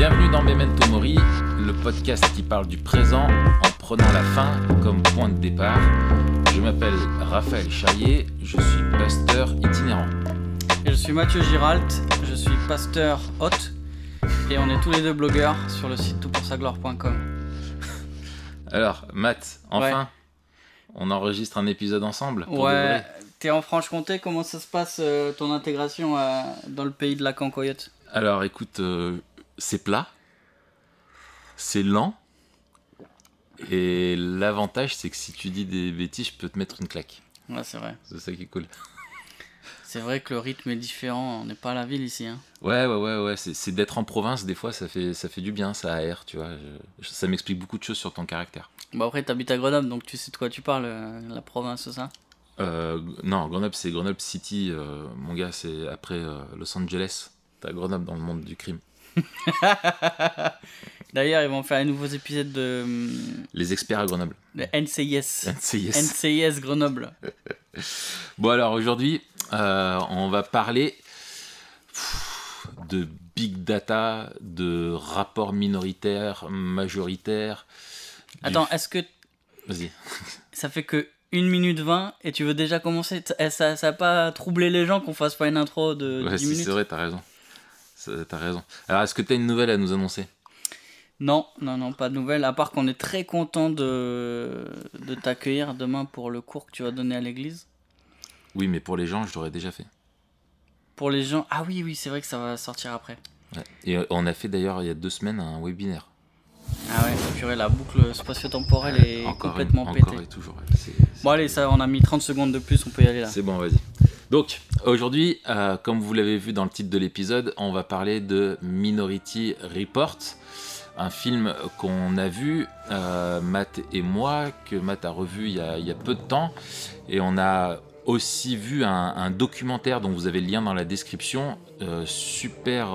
Bienvenue dans Memento Mori, le podcast qui parle du présent en prenant la fin comme point de départ. Je m'appelle Raphaël Chaillet, je suis pasteur itinérant. Et je suis Mathieu Giralt, je suis pasteur hôte et on est tous les deux blogueurs sur le site toutpoursaglore.com. Alors Matt, enfin, on enregistre un épisode ensemble pour de vrai. T'es en Franche-Comté, comment ça se passe ton intégration dans le pays de la Cancayette? Alors écoute, c'est plat, c'est lent, et l'avantage c'est que si tu dis des bêtises, je peux te mettre une claque. Ouais, c'est vrai. C'est ça qui est cool. C'est vrai que le rythme est différent, on n'est pas à la ville ici. Hein. Ouais, c'est d'être en province, des fois ça fait du bien, ça aère, tu vois. Ça m'explique beaucoup de choses sur ton caractère. Bah après t'habites à Grenoble, donc tu sais de quoi tu parles, la province, c'est ça? Non, Grenoble c'est Grenoble City, mon gars, c'est après Los Angeles, t'as Grenoble dans le monde du crime. D'ailleurs, ils vont faire un nouveau épisode de Les experts à Grenoble. Le NCIS Grenoble. Bon alors aujourd'hui, on va parler de big data, de rapports minoritaires, majoritaires. Attends, est-ce que vas-y. Ça fait que 1 minute 20 et tu veux déjà commencer? Ça n'a pas troublé les gens qu'on fasse pas une intro de 10 minutes? C'est vrai, t'as raison. Alors, est-ce que t'as une nouvelle à nous annoncer? Non, pas de nouvelle, à part qu'on est très content de t'accueillir demain pour le cours que tu vas donner à l'église. Oui, mais pour les gens, je l'aurais déjà fait. Pour les gens, ah oui, c'est vrai que ça va sortir après. Ouais. Et on a fait d'ailleurs, il y a 2 semaines, un webinaire. Ah ouais, purée, la boucle spatio-temporelle est complètement pétée. Encore et toujours. Bon allez, ça, on a mis 30 secondes de plus, on peut y aller là. C'est bon, vas-y. Donc, aujourd'hui, comme vous l'avez vu dans le titre de l'épisode, on va parler de Minority Report, un film qu'on a vu, Matt et moi, que Matt a revu il y a peu de temps. Et on a aussi vu un documentaire dont vous avez le lien dans la description, super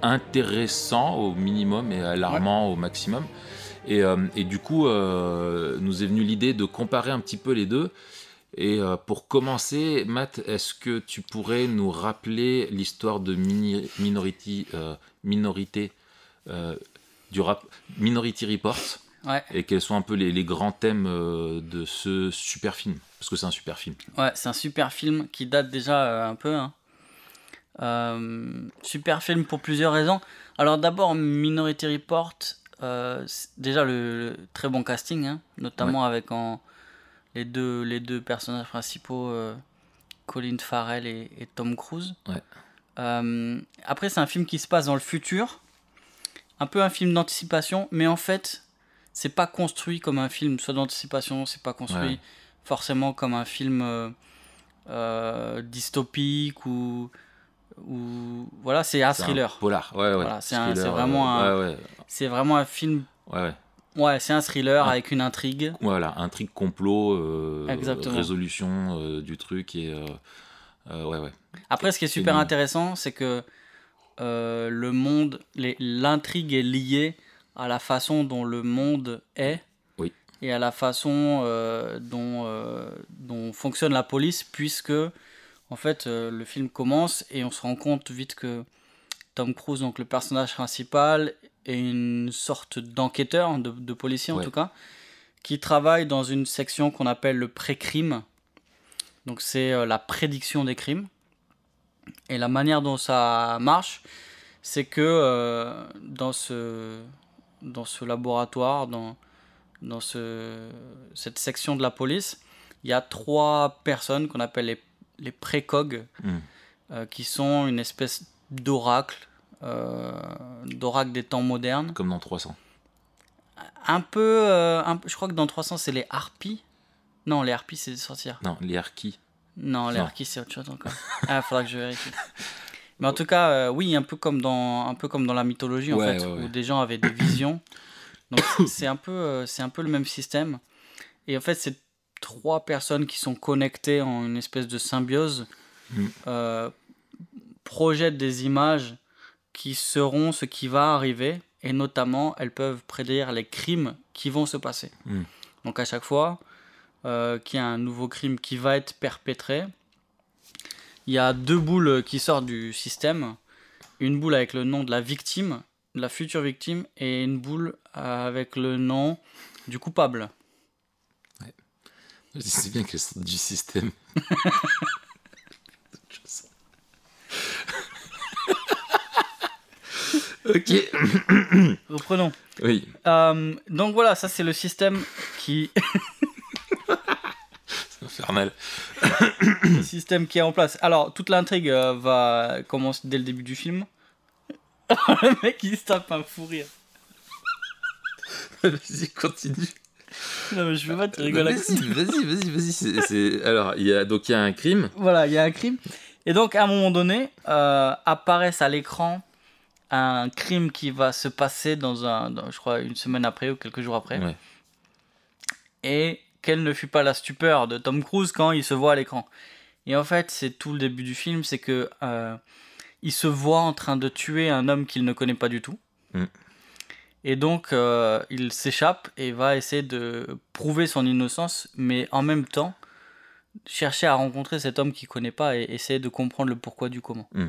intéressant au minimum et alarmant au maximum. Et du coup, nous est venue l'idée de comparer un petit peu les deux. Et pour commencer, Matt, est-ce que tu pourrais nous rappeler l'histoire de Minority Report, et quels sont un peu les grands thèmes de ce super film? Parce que c'est un super film. Ouais, c'est un super film qui date déjà un peu. Hein. Super film pour plusieurs raisons. Alors d'abord, Minority Report, déjà le très bon casting, hein, notamment avec les deux personnages principaux, Colin Farrell et Tom Cruise. Ouais. Après, c'est un film qui se passe dans le futur. Un peu un film d'anticipation, mais en fait, c'est pas construit comme un film soit d'anticipation, c'est pas construit forcément comme un film dystopique ou voilà, c'est un thriller. C'est un polar. Ouais. Voilà, c'est vraiment un film. Ouais. Ouais, c'est un thriller avec une intrigue. Voilà, intrigue, complot, résolution du truc et ouais. Après, ce qui est super intéressant, c'est que le monde, l'intrigue est liée à la façon dont le monde est et à la façon dont fonctionne la police, puisque en fait le film commence et on se rend compte vite que Tom Cruise, donc le personnage principal, est une sorte d'enquêteur, de policier en tout cas, qui travaille dans une section qu'on appelle le pré-crime. Donc c'est la prédiction des crimes. Et la manière dont ça marche, c'est que dans ce laboratoire, dans cette section de la police, il y a 3 personnes qu'on appelle les pré-cogs, qui sont une espèce d'oracle des temps modernes. Comme dans 300. Un peu, je crois que dans 300, c'est les harpies. Non, les harpies, c'est de sortir. Non, les harkis. Non, les harkis, c'est autre chose encore. Faudra que je vérifie. Mais en tout cas, oui, un peu comme dans la mythologie, en fait, où des gens avaient des visions. Donc, c'est un peu le même système. Et en fait, c'est 3 personnes qui sont connectées en une espèce de symbiose, projettent des images qui seront ce qui va arriver, et notamment elles peuvent prédire les crimes qui vont se passer. Donc à chaque fois qu'il y a un nouveau crime qui va être perpétré, il y a 2 boules qui sortent du système, une boule avec le nom de la victime la future victime et une boule avec le nom du coupable. Ouais. Je sais bien qu'elle sort du système. Ok. Reprenons. Oui. Donc voilà, ça c'est le système qui... c'est infernal. Le système qui est en place. Alors, toute l'intrigue va commencer dès le début du film. Le mec il se tape un fou rire. Vas-y, continue. Non mais je veux pas, tu rigoles. Vas-y. Alors, il y a un crime. Voilà, il y a un crime. Et donc, à un moment donné, apparaissent à l'écran un crime qui va se passer dans, je crois, une semaine après ou quelques jours après. Ouais. Et quelle ne fut pas la stupeur de Tom Cruise quand il se voit à l'écran. Et en fait, c'est tout le début du film, c'est que il se voit en train de tuer un homme qu'il ne connaît pas du tout. Mm. Et donc, il s'échappe et va essayer de prouver son innocence, mais en même temps, chercher à rencontrer cet homme qu'il ne connaît pas et essayer de comprendre le pourquoi du comment. Mm.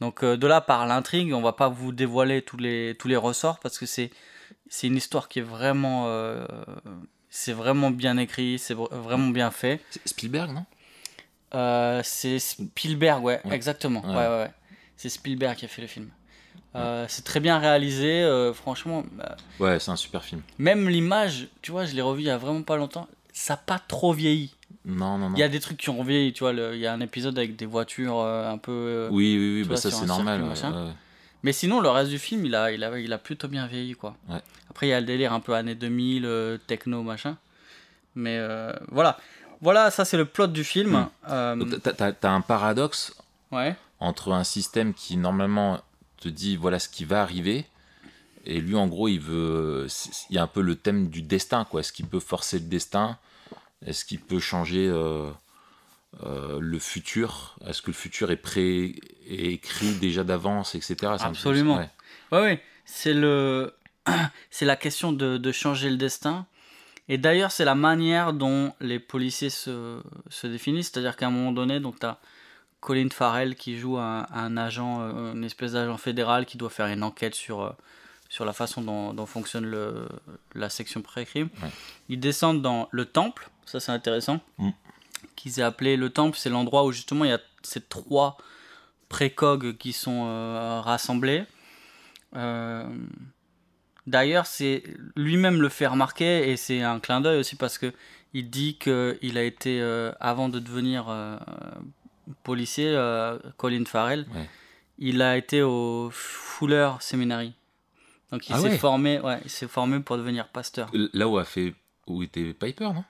Donc de là, par l'intrigue, on ne va pas vous dévoiler tous les ressorts, parce que c'est une histoire qui est vraiment, c'est vraiment bien écrite, c'est vraiment bien fait. C'est Spielberg, non ? C'est Spielberg, ouais. Exactement. Ouais. Ouais. C'est Spielberg qui a fait le film. C'est très bien réalisé, franchement. Ouais, c'est un super film. Même l'image, tu vois, je l'ai revu il n'y a vraiment pas longtemps, ça n'a pas trop vieilli. Non. Il y a des trucs qui ont vieilli, tu vois. Il y a un épisode avec des voitures un peu. Oui, bah ça c'est normal. Mais sinon, le reste du film, il a plutôt bien vieilli, quoi. Ouais. Après, il y a le délire un peu années 2000, techno, machin. Mais voilà, ça c'est le plot du film. Mmh. T'as un paradoxe entre un système qui normalement te dit voilà ce qui va arriver. Et lui, en gros, il y a un peu le thème du destin, quoi. Est-ce qu'il peut forcer le destin ? Est-ce qu'il peut changer le futur ? Est-ce que le futur est écrit déjà d'avance, etc. Absolument. Ouais. C'est la question de changer le destin. Et d'ailleurs, c'est la manière dont les policiers se définissent. C'est-à-dire qu'à un moment donné, tu as Colin Farrell qui joue un agent, une espèce d'agent fédéral qui doit faire une enquête sur la façon dont fonctionne la section pré-crime. Ouais. Ils descendent dans le temple, ça c'est intéressant, qu'ils aient appelé le temple, c'est l'endroit où justement il y a ces trois précogs qui sont rassemblés. D'ailleurs, c'est lui-même le fait remarquer, et c'est un clin d'œil aussi parce qu'il dit qu'il a été, avant de devenir policier, Colin Farrell, il a été au Fuller Seminary. Donc il s'est formé pour devenir pasteur. Là où était Piper, non ?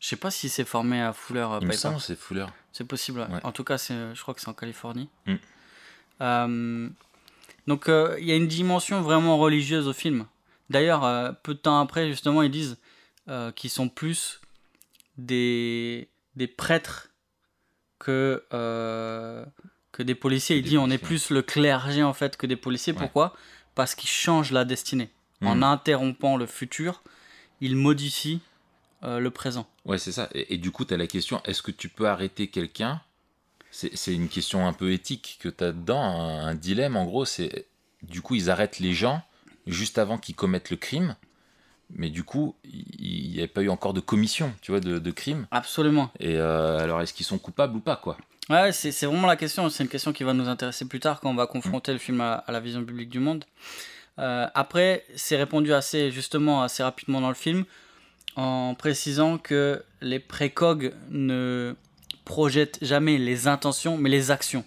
Je sais pas s'il s'est formé à Fuller. Il me semble c'est Fuller. C'est possible. Ouais. En tout cas, je crois que c'est en Californie. Mm. Donc il y a une dimension vraiment religieuse au film. D'ailleurs, peu de temps après, justement, ils disent qu'ils sont plus des prêtres que des policiers. Il dit on est plus le clergé en fait que des policiers. Ouais. Pourquoi ? Parce qu'il change la destinée. En interrompant le futur, il modifie le présent. Ouais, c'est ça. Et du coup, tu as la question, est-ce que tu peux arrêter quelqu'un ? C'est une question un peu éthique que tu as dedans, un dilemme en gros. C'est, du coup, ils arrêtent les gens juste avant qu'ils commettent le crime, mais du coup, il n'y a pas eu encore de commission, tu vois, de crime. Absolument. Et alors, est-ce qu'ils sont coupables ou pas, quoi ? Ouais, c'est vraiment la question. C'est une question qui va nous intéresser plus tard quand on va confronter le film à la vision publique du monde. Après, c'est répondu assez rapidement dans le film en précisant que les précogs ne projettent jamais les intentions, mais les actions.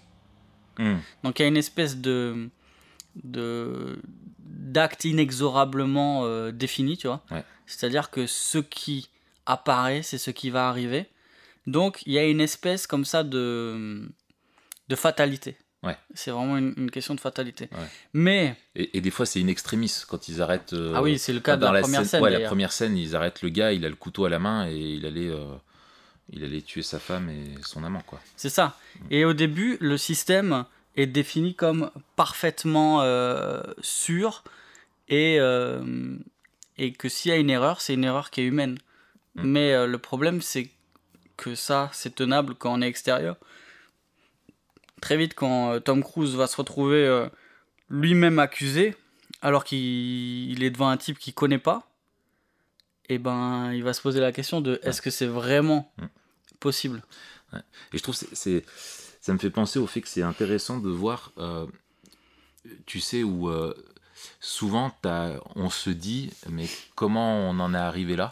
Mmh. Donc il y a une espèce d'acte inexorablement défini, tu vois. Ouais. C'est-à-dire que ce qui apparaît, c'est ce qui va arriver. Donc, il y a une espèce comme ça de fatalité. Ouais. C'est vraiment une question de fatalité. Ouais. Mais... Et des fois, c'est in extremis quand ils arrêtent... Ah oui, c'est le cas de la première scène. Ouais, la première scène, ils arrêtent le gars, il a le couteau à la main et il allait tuer sa femme et son amant, quoi. C'est ça. Et au début, le système est défini comme parfaitement sûr et que s'il y a une erreur, c'est une erreur qui est humaine. Mm. Mais le problème, c'est que ça c'est tenable quand on est extérieur. Très vite, quand Tom Cruise va se retrouver lui-même accusé, alors qu'il est devant un type qu'il connaît pas, et ben il va se poser la question de est-ce que c'est vraiment possible. Et je trouve ça me fait penser au fait que c'est intéressant de voir, tu sais, où souvent on se dit mais comment on en est arrivé là,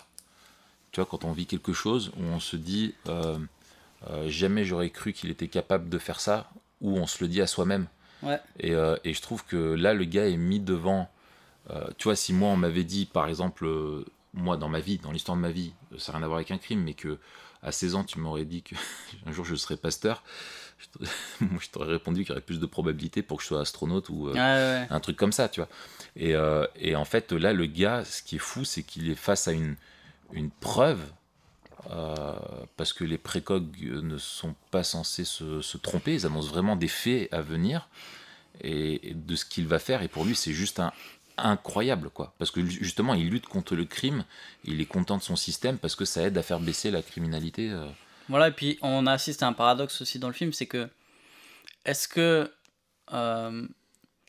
tu vois, quand on vit quelque chose où on se dit jamais j'aurais cru qu'il était capable de faire ça, ou on se le dit à soi-même. Et je trouve que là le gars est mis devant, tu vois, si moi on m'avait dit par exemple, moi dans ma vie, dans l'histoire de ma vie, ça n'a rien à voir avec un crime, mais que à 16 ans tu m'aurais dit qu'un jour je serais pasteur, moi je t'aurais répondu qu'il y aurait plus de probabilités pour que je sois astronaute ou un truc comme ça, tu vois. Et en fait là le gars, ce qui est fou, c'est qu'il est face à une preuve, parce que les précogs ne sont pas censés se tromper, ils annoncent vraiment des faits à venir et de ce qu'il va faire, et pour lui c'est juste incroyable, quoi, parce que justement il lutte contre le crime, il est content de son système parce que ça aide à faire baisser la criminalité. Voilà, et puis on assiste à un paradoxe aussi dans le film, c'est que est-ce que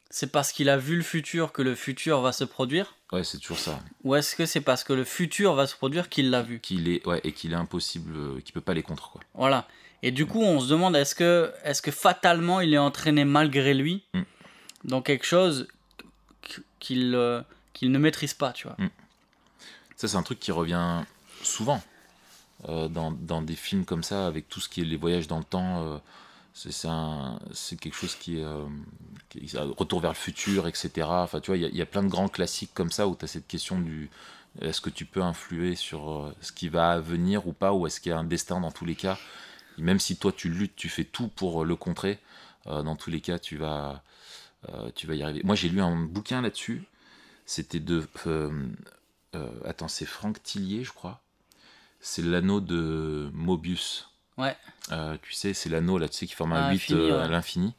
c'est parce qu'il a vu le futur que le futur va se produire? Ouais, c'est toujours ça. Ou est-ce que c'est parce que le futur va se produire qu'il l'a vu? Et qu'il est impossible, qu'il peut pas les contre, quoi. Voilà. Et du coup, on se demande est-ce que fatalement il est entraîné malgré lui dans quelque chose qu'il ne maîtrise pas, tu vois. Ça, c'est un truc qui revient souvent dans des films comme ça, avec tout ce qui est les voyages dans le temps. C'est quelque chose qui est Retour vers le futur, etc. Enfin, tu vois, il y a plein de grands classiques comme ça où tu as cette question du est-ce que tu peux influer sur ce qui va venir ou pas, ou est-ce qu'il y a un destin dans tous les cas, et même si toi tu luttes, tu fais tout pour le contrer, dans tous les cas tu vas y arriver. Moi j'ai lu un bouquin là-dessus, c'était de attends, c'est Franck Tillier, je crois, c'est L'anneau de Mobius. Ouais. Tu sais, c'est l'anneau là, tu sais, qui forme un 8 à l'infini.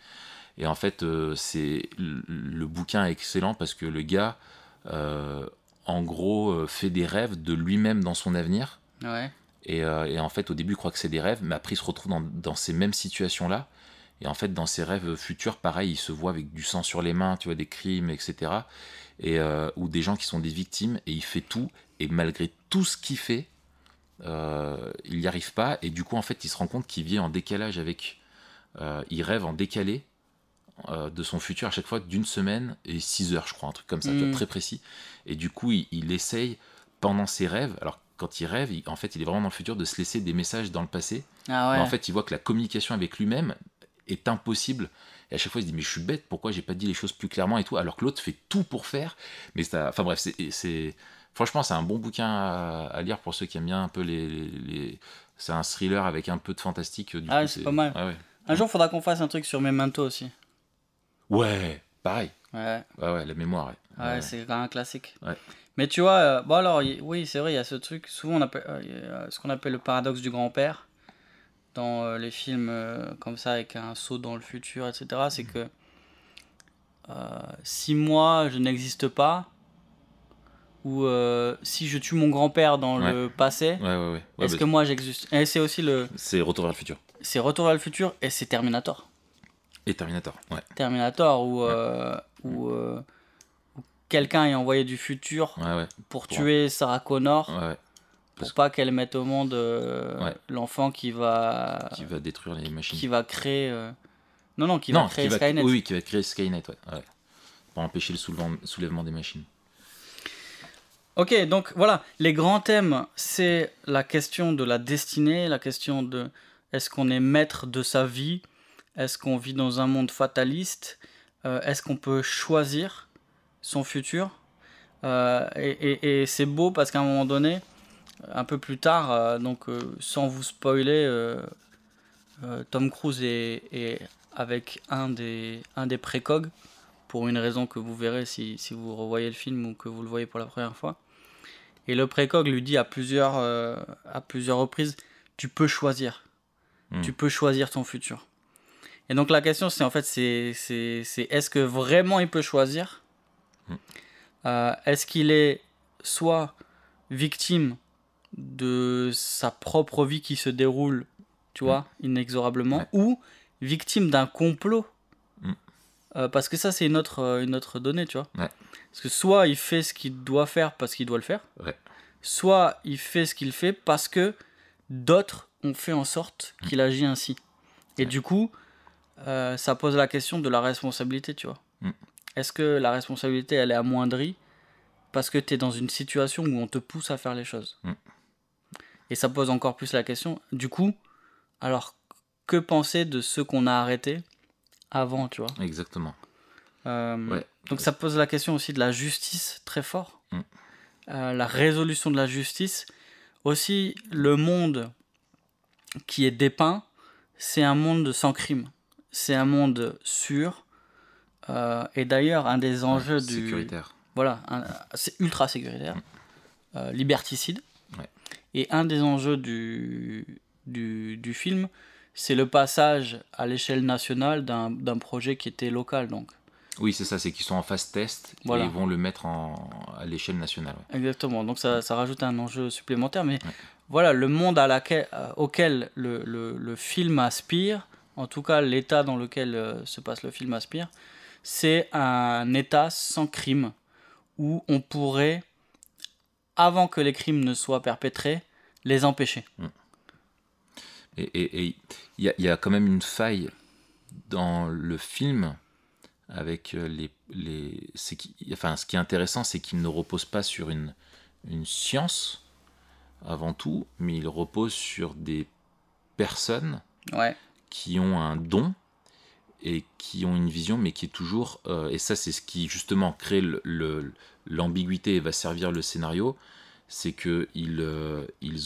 Et en fait, c'est le bouquin est excellent parce que le gars, en gros, fait des rêves de lui-même dans son avenir. Ouais. Et en fait, au début, il croit que c'est des rêves, mais après, il se retrouve dans ces mêmes situations-là. Et en fait, dans ses rêves futurs, pareil, il se voit avec du sang sur les mains, tu vois, des crimes, etc. Ou des gens qui sont des victimes, et il fait tout. Et malgré tout ce qu'il fait, il n'y arrive pas, et du coup en fait il se rend compte qu'il vit en décalage avec il rêve en décalé de son futur à chaque fois d'une semaine et 6 heures, je crois, un truc comme ça, tu vois, très précis. Et du coup il essaye pendant ses rêves, alors quand il rêve en fait il est vraiment dans le futur, de se laisser des messages dans le passé. Mais en fait il voit que la communication avec lui-même est impossible, et à chaque fois il se dit mais je suis bête, pourquoi j'ai pas dit les choses plus clairement et tout, alors que l'autre fait tout pour faire. Mais ça, enfin bref, c'est franchement, c'est un bon bouquin à lire pour ceux qui aiment bien un peu les... C'est un thriller avec un peu de fantastique. Du coup, c'est pas mal. Ouais. Un jour, il faudra qu'on fasse un truc sur Memento aussi. Ouais, pareil. Ouais, la mémoire. Ouais, c'est un classique. Ouais. Mais tu vois, bon alors, oui, c'est vrai, il y a ce truc. Souvent, on appelle, ce qu'on appelle le paradoxe du grand-père dans les films comme ça, avec un saut dans le futur, etc. C'est que si moi, je n'existe pas, ou si je tue mon grand-père dans le passé, est-ce que moi j'existe? Et c'est aussi c'est Retour vers le futur. C'est Retour vers le futur, et c'est Terminator. Et Terminator, ouais. Terminator, où quelqu'un est envoyé du futur pour tuer Sarah Connor, pour pas qu'elle mette au monde l'enfant qui va détruire les machines. Qui va créer... qui va créer Skynet. Oui, qui va créer Skynet, pour empêcher le soulèvement des machines. Ok, donc voilà, les grands thèmes, c'est la question de la destinée, la question de est-ce qu'on est maître de sa vie, est-ce qu'on vit dans un monde fataliste, est-ce qu'on peut choisir son futur, et c'est beau parce qu'à un moment donné, un peu plus tard, sans vous spoiler, Tom Cruise est avec un des précogs, pour une raison que vous verrez si vous revoyez le film ou que vous le voyez pour la première fois. Et le précog lui dit à plusieurs reprises, tu peux choisir. Tu peux choisir ton futur. Et donc la question c'est, en fait, c'est est-ce que vraiment il peut choisir? Est-ce qu'il est soit victime de sa propre vie qui se déroule, tu vois, inexorablement, ou victime d'un complot Parce que ça, c'est une autre donnée, tu vois. Ouais. Parce que soit il fait ce qu'il doit faire parce qu'il doit le faire, ouais. Soit il fait ce qu'il fait parce que d'autres ont fait en sorte qu'il agit ainsi. Et ouais. Du coup, ça pose la question de la responsabilité, tu vois. Ouais. Est-ce que la responsabilité, elle est amoindrie parce que tu es dans une situation où on te pousse à faire les choses? Ouais. Et ça pose encore plus la question. Du coup, alors, que penser de ceux qu'on a arrêtés avant, tu vois? Exactement. Ouais. Donc ça pose la question aussi de la justice, très fort. Mm. La résolution de la justice. Aussi, le monde qui est dépeint, c'est un monde sans crime. C'est un monde sûr. Et d'ailleurs, un des enjeux du... sécuritaire. Voilà, c'est ultra sécuritaire. Mm. Liberticide. Ouais. Et un des enjeux du film, c'est le passage à l'échelle nationale d'un projet qui était local, donc. Oui, c'est ça, c'est qu'ils sont en phase test, voilà. Et ils vont le mettre à l'échelle nationale. Ouais. Exactement, donc ça rajoute un enjeu supplémentaire, mais ouais. Voilà, le monde auquel le film aspire, en tout cas l'état dans lequel se passe le film aspire, c'est un état sans crime, où on pourrait, avant que les crimes ne soient perpétrés, les empêcher. Et il y a quand même une faille dans le film avec enfin, ce qui est intéressant, c'est qu'il ne repose pas sur une science avant tout, mais il repose sur des personnes ouais. Qui ont un don et qui ont une vision, mais qui est toujours et ça c'est ce qui justement crée l'ambiguïté et va servir le scénario, c'est que ils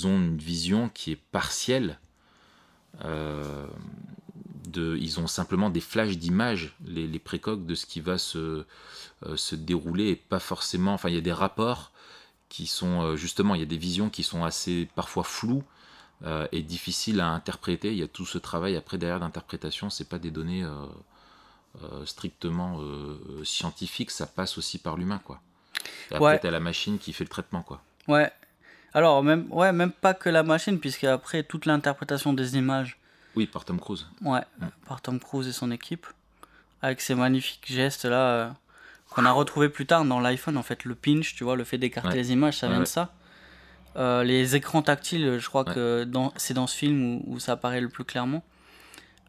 ont une vision qui est partielle. Ils ont simplement des flashs d'images, les précoques de ce qui va se dérouler, et pas forcément, enfin il y a des rapports qui sont justement, il y a des visions qui sont assez parfois floues et difficiles à interpréter. Il y a tout ce travail après derrière d'interprétation, c'est pas des données strictement scientifiques, ça passe aussi par l'humain, quoi. Et après ouais. T'as la machine qui fait le traitement, quoi. Ouais. Alors, même pas que la machine, puisque après toute l'interprétation des images... Oui, par Tom Cruise. Ouais, par Tom Cruise et son équipe, avec ces magnifiques gestes-là qu'on a retrouvés plus tard dans l'iPhone, en fait, le pinch, tu vois, le fait d'écarter ouais. Les images, ça ouais, vient ouais. De ça. Les écrans tactiles, je crois ouais. Que c'est dans ce film où ça apparaît le plus clairement.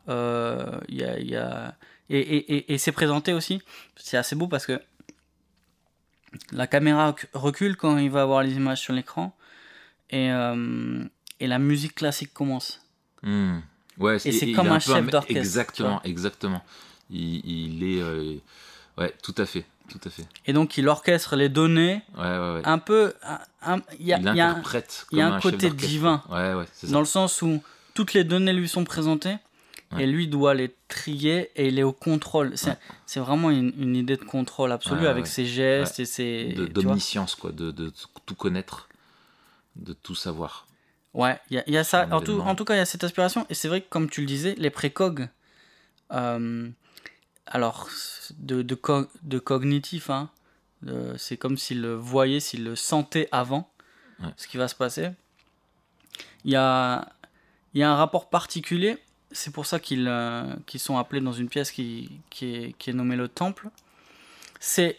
Et c'est présenté aussi, c'est assez beau parce que la caméra recule quand il va avoir les images sur l'écran. Et la musique classique commence. Mmh. Ouais, et c'est comme un chef d'orchestre. Exactement, exactement. Il est... ouais, tout à fait. Et donc, il orchestre les données. Ouais, ouais, ouais. Un peu... Il y a un côté divin. Ouais, ouais, c'est ça. Dans le sens où toutes les données lui sont présentées. Ouais. Et lui doit les trier et il est au contrôle. C'est ouais. Vraiment une idée de contrôle absolu ouais, avec ouais. Ses gestes ouais. Et ses... D'omniscience, quoi. De tout connaître. De tout savoir. Ouais, il y a ça. En tout cas, il y a cette aspiration. Et c'est vrai que, comme tu le disais, les précogs, alors, de cognitif, hein, c'est comme s'ils le voyaient, s'ils le sentaient avant ouais. Ce qui va se passer. Il y a un rapport particulier. C'est pour ça qu'ils sont appelés dans une pièce qui est nommée le Temple. C'est,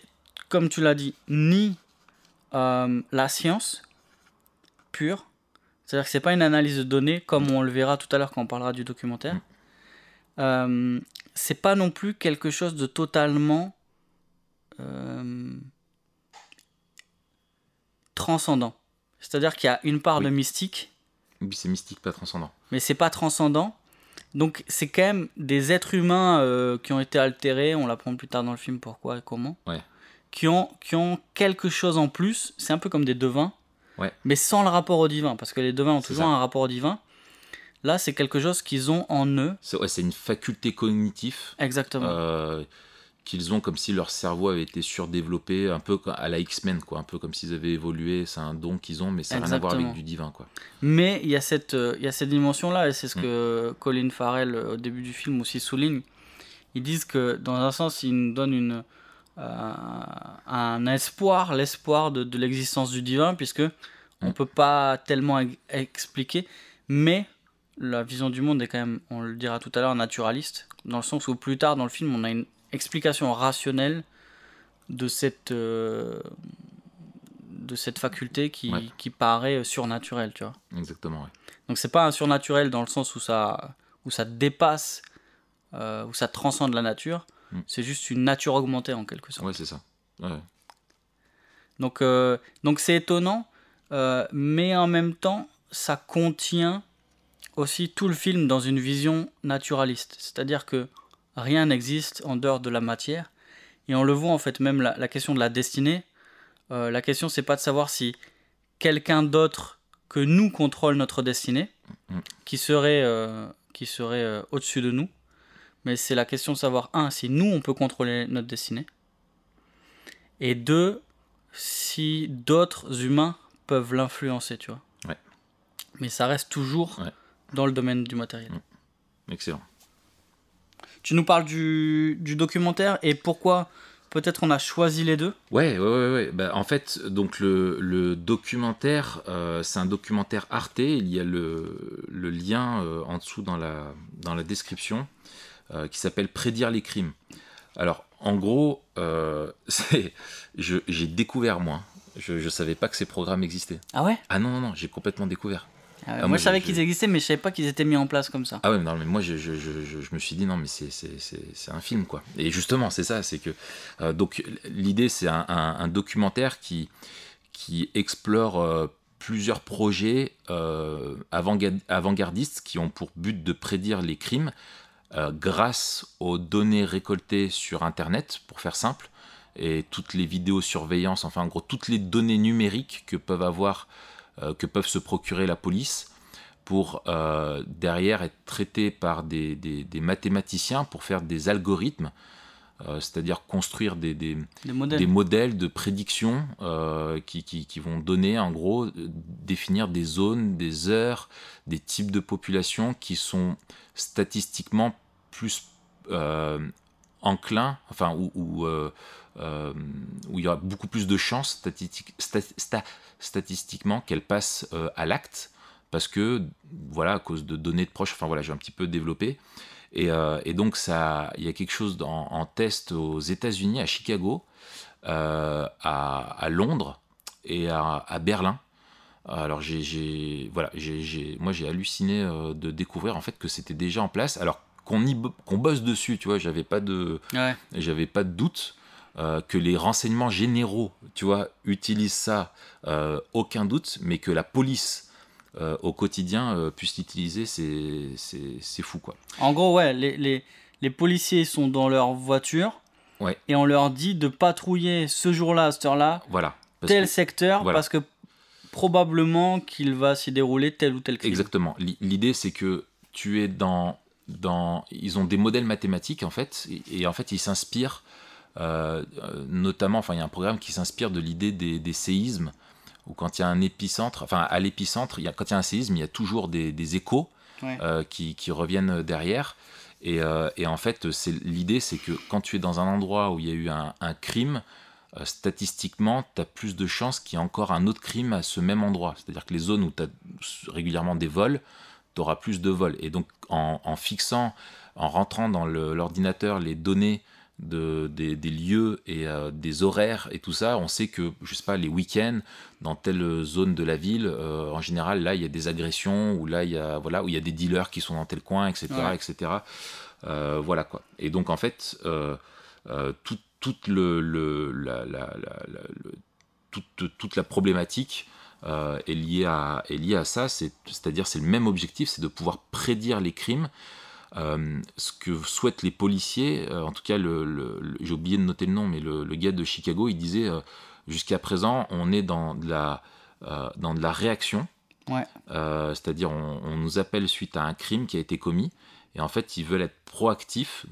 comme tu l'as dit, ni la science... pure, c'est-à-dire que c'est pas une analyse de données comme on le verra tout à l'heure quand on parlera du documentaire. C'est pas non plus quelque chose de totalement transcendant. C'est-à-dire qu'il y a une part oui. De mystique. Oui, c'est mystique, pas transcendant. Mais c'est pas transcendant. Donc c'est quand même des êtres humains qui ont été altérés. On l'apprend plus tard dans le film pourquoi et comment. Ouais. Qui ont quelque chose en plus. C'est un peu comme des devins. Ouais. Mais sans le rapport au divin, parce que les devins ont toujours un rapport au divin. Là, c'est quelque chose qu'ils ont en eux. C'est ouais, une faculté cognitive. Exactement. Qu'ils ont comme si leur cerveau avait été surdéveloppé, un peu à la X-Men, quoi, un peu comme s'ils avaient évolué. C'est un don qu'ils ont, mais ça n'a rien à voir avec du divin, quoi. Mais il y a cette dimension-là, et c'est ce que Colin Farrell, au début du film, aussi souligne. Ils disent que, dans un sens, ils nous donnent un espoir, l'espoir de l'existence du divin, puisque on ne peut pas tellement expliquer, mais la vision du monde est quand même, on le dira tout à l'heure, naturaliste, dans le sens où plus tard dans le film on a une explication rationnelle de cette faculté qui paraît surnaturelle, tu vois. Exactement, ouais. Donc c'est pas un surnaturel dans le sens où ça dépasse, où ça transcende la nature, c'est juste une nature augmentée en quelque sorte. Ouais, c'est ça. Ouais. Donc c'est étonnant, mais en même temps, ça contient aussi tout le film dans une vision naturaliste. C'est-à-dire que rien n'existe en dehors de la matière. Et on le voit en fait, même la question de la destinée, la question c'est pas de savoir si quelqu'un d'autre que nous contrôle notre destinée, qui serait au-dessus de nous, mais c'est la question de savoir, un, si nous on peut contrôler notre destinée, et deux, si d'autres humains peuvent l'influencer, tu vois. Ouais. Mais ça reste toujours dans le domaine du matériel. Excellent. Tu nous parles du documentaire et pourquoi peut-être on a choisi les deux. Ouais. Bah, en fait, donc le documentaire, c'est un documentaire Arte. Il y a le lien en dessous dans la description qui s'appelle Prédire les crimes. Alors, en gros, j'ai découvert, moi. Je savais pas que ces programmes existaient. Ah ouais? Ah non, j'ai complètement découvert. Ah ouais, moi je savais qu'ils existaient, mais je savais pas qu'ils étaient mis en place comme ça. Ah ouais, non, mais moi je me suis dit non, mais c'est un film, quoi. Et justement c'est ça, c'est que donc l'idée c'est un documentaire qui explore plusieurs projets avant-gardistes qui ont pour but de prédire les crimes grâce aux données récoltées sur internet, pour faire simple, et toutes les vidéosurveillances, enfin en gros toutes les données numériques que peuvent avoir que peuvent se procurer la police pour derrière être traité par des mathématiciens pour faire des algorithmes, c'est-à-dire construire des modèles de prédiction qui vont donner, en gros, définir des zones, des heures, des types de populations qui sont statistiquement plus enclins, enfin, où il y aura beaucoup plus de chances statistiquement qu'elle passe à l'acte, parce que voilà, à cause de données de proches, enfin voilà, j'ai un petit peu développé, et donc ça, il y a quelque chose en test aux États-Unis, à Chicago, à Londres et à Berlin. Alors moi j'ai halluciné de découvrir en fait que c'était déjà en place, alors qu'on bosse dessus, tu vois, j'avais pas de doute. Que les renseignements généraux, tu vois, utilisent ça, aucun doute, mais que la police au quotidien puisse l'utiliser, c'est fou, quoi. En gros, ouais, les policiers sont dans leur voiture, ouais, et on leur dit de patrouiller ce jour-là, à cette heure-là, voilà, secteur, voilà, parce que probablement qu'il va s'y dérouler tel ou tel crime. Exactement. L'idée, c'est que tu es ils ont des modèles mathématiques, en fait, et en fait, ils s'inspirent. Notamment, enfin, il y a un programme qui s'inspire de l'idée des séismes, où quand il y a un épicentre, enfin à l'épicentre, quand il y a un séisme, il y a toujours des échos, ouais, qui reviennent derrière. Et en fait, l'idée, c'est que quand tu es dans un endroit où il y a eu un crime, statistiquement, tu as plus de chances qu'il y ait encore un autre crime à ce même endroit. C'est-à-dire que les zones où tu as régulièrement des vols, tu auras plus de vols. Et donc, en rentrant dans l'ordinateur les données des lieux et des horaires et tout ça, on sait que, je sais pas, les week-ends dans telle zone de la ville, en général là il y a des agressions, ou là il y a, voilà, où il y a des dealers qui sont dans tel coin, etc, ouais, etc, voilà, quoi. Et donc en fait toute la problématique est liée à ça, c'est-à-dire c'est le même objectif, c'est de pouvoir prédire les crimes. Ce que souhaitent les policiers, en tout cas, j'ai oublié de noter le nom, mais le gars de Chicago, il disait jusqu'à présent, on est dans de la réaction, ouais, c'est-à-dire on nous appelle suite à un crime qui a été commis, et en fait, ils veulent être proactifs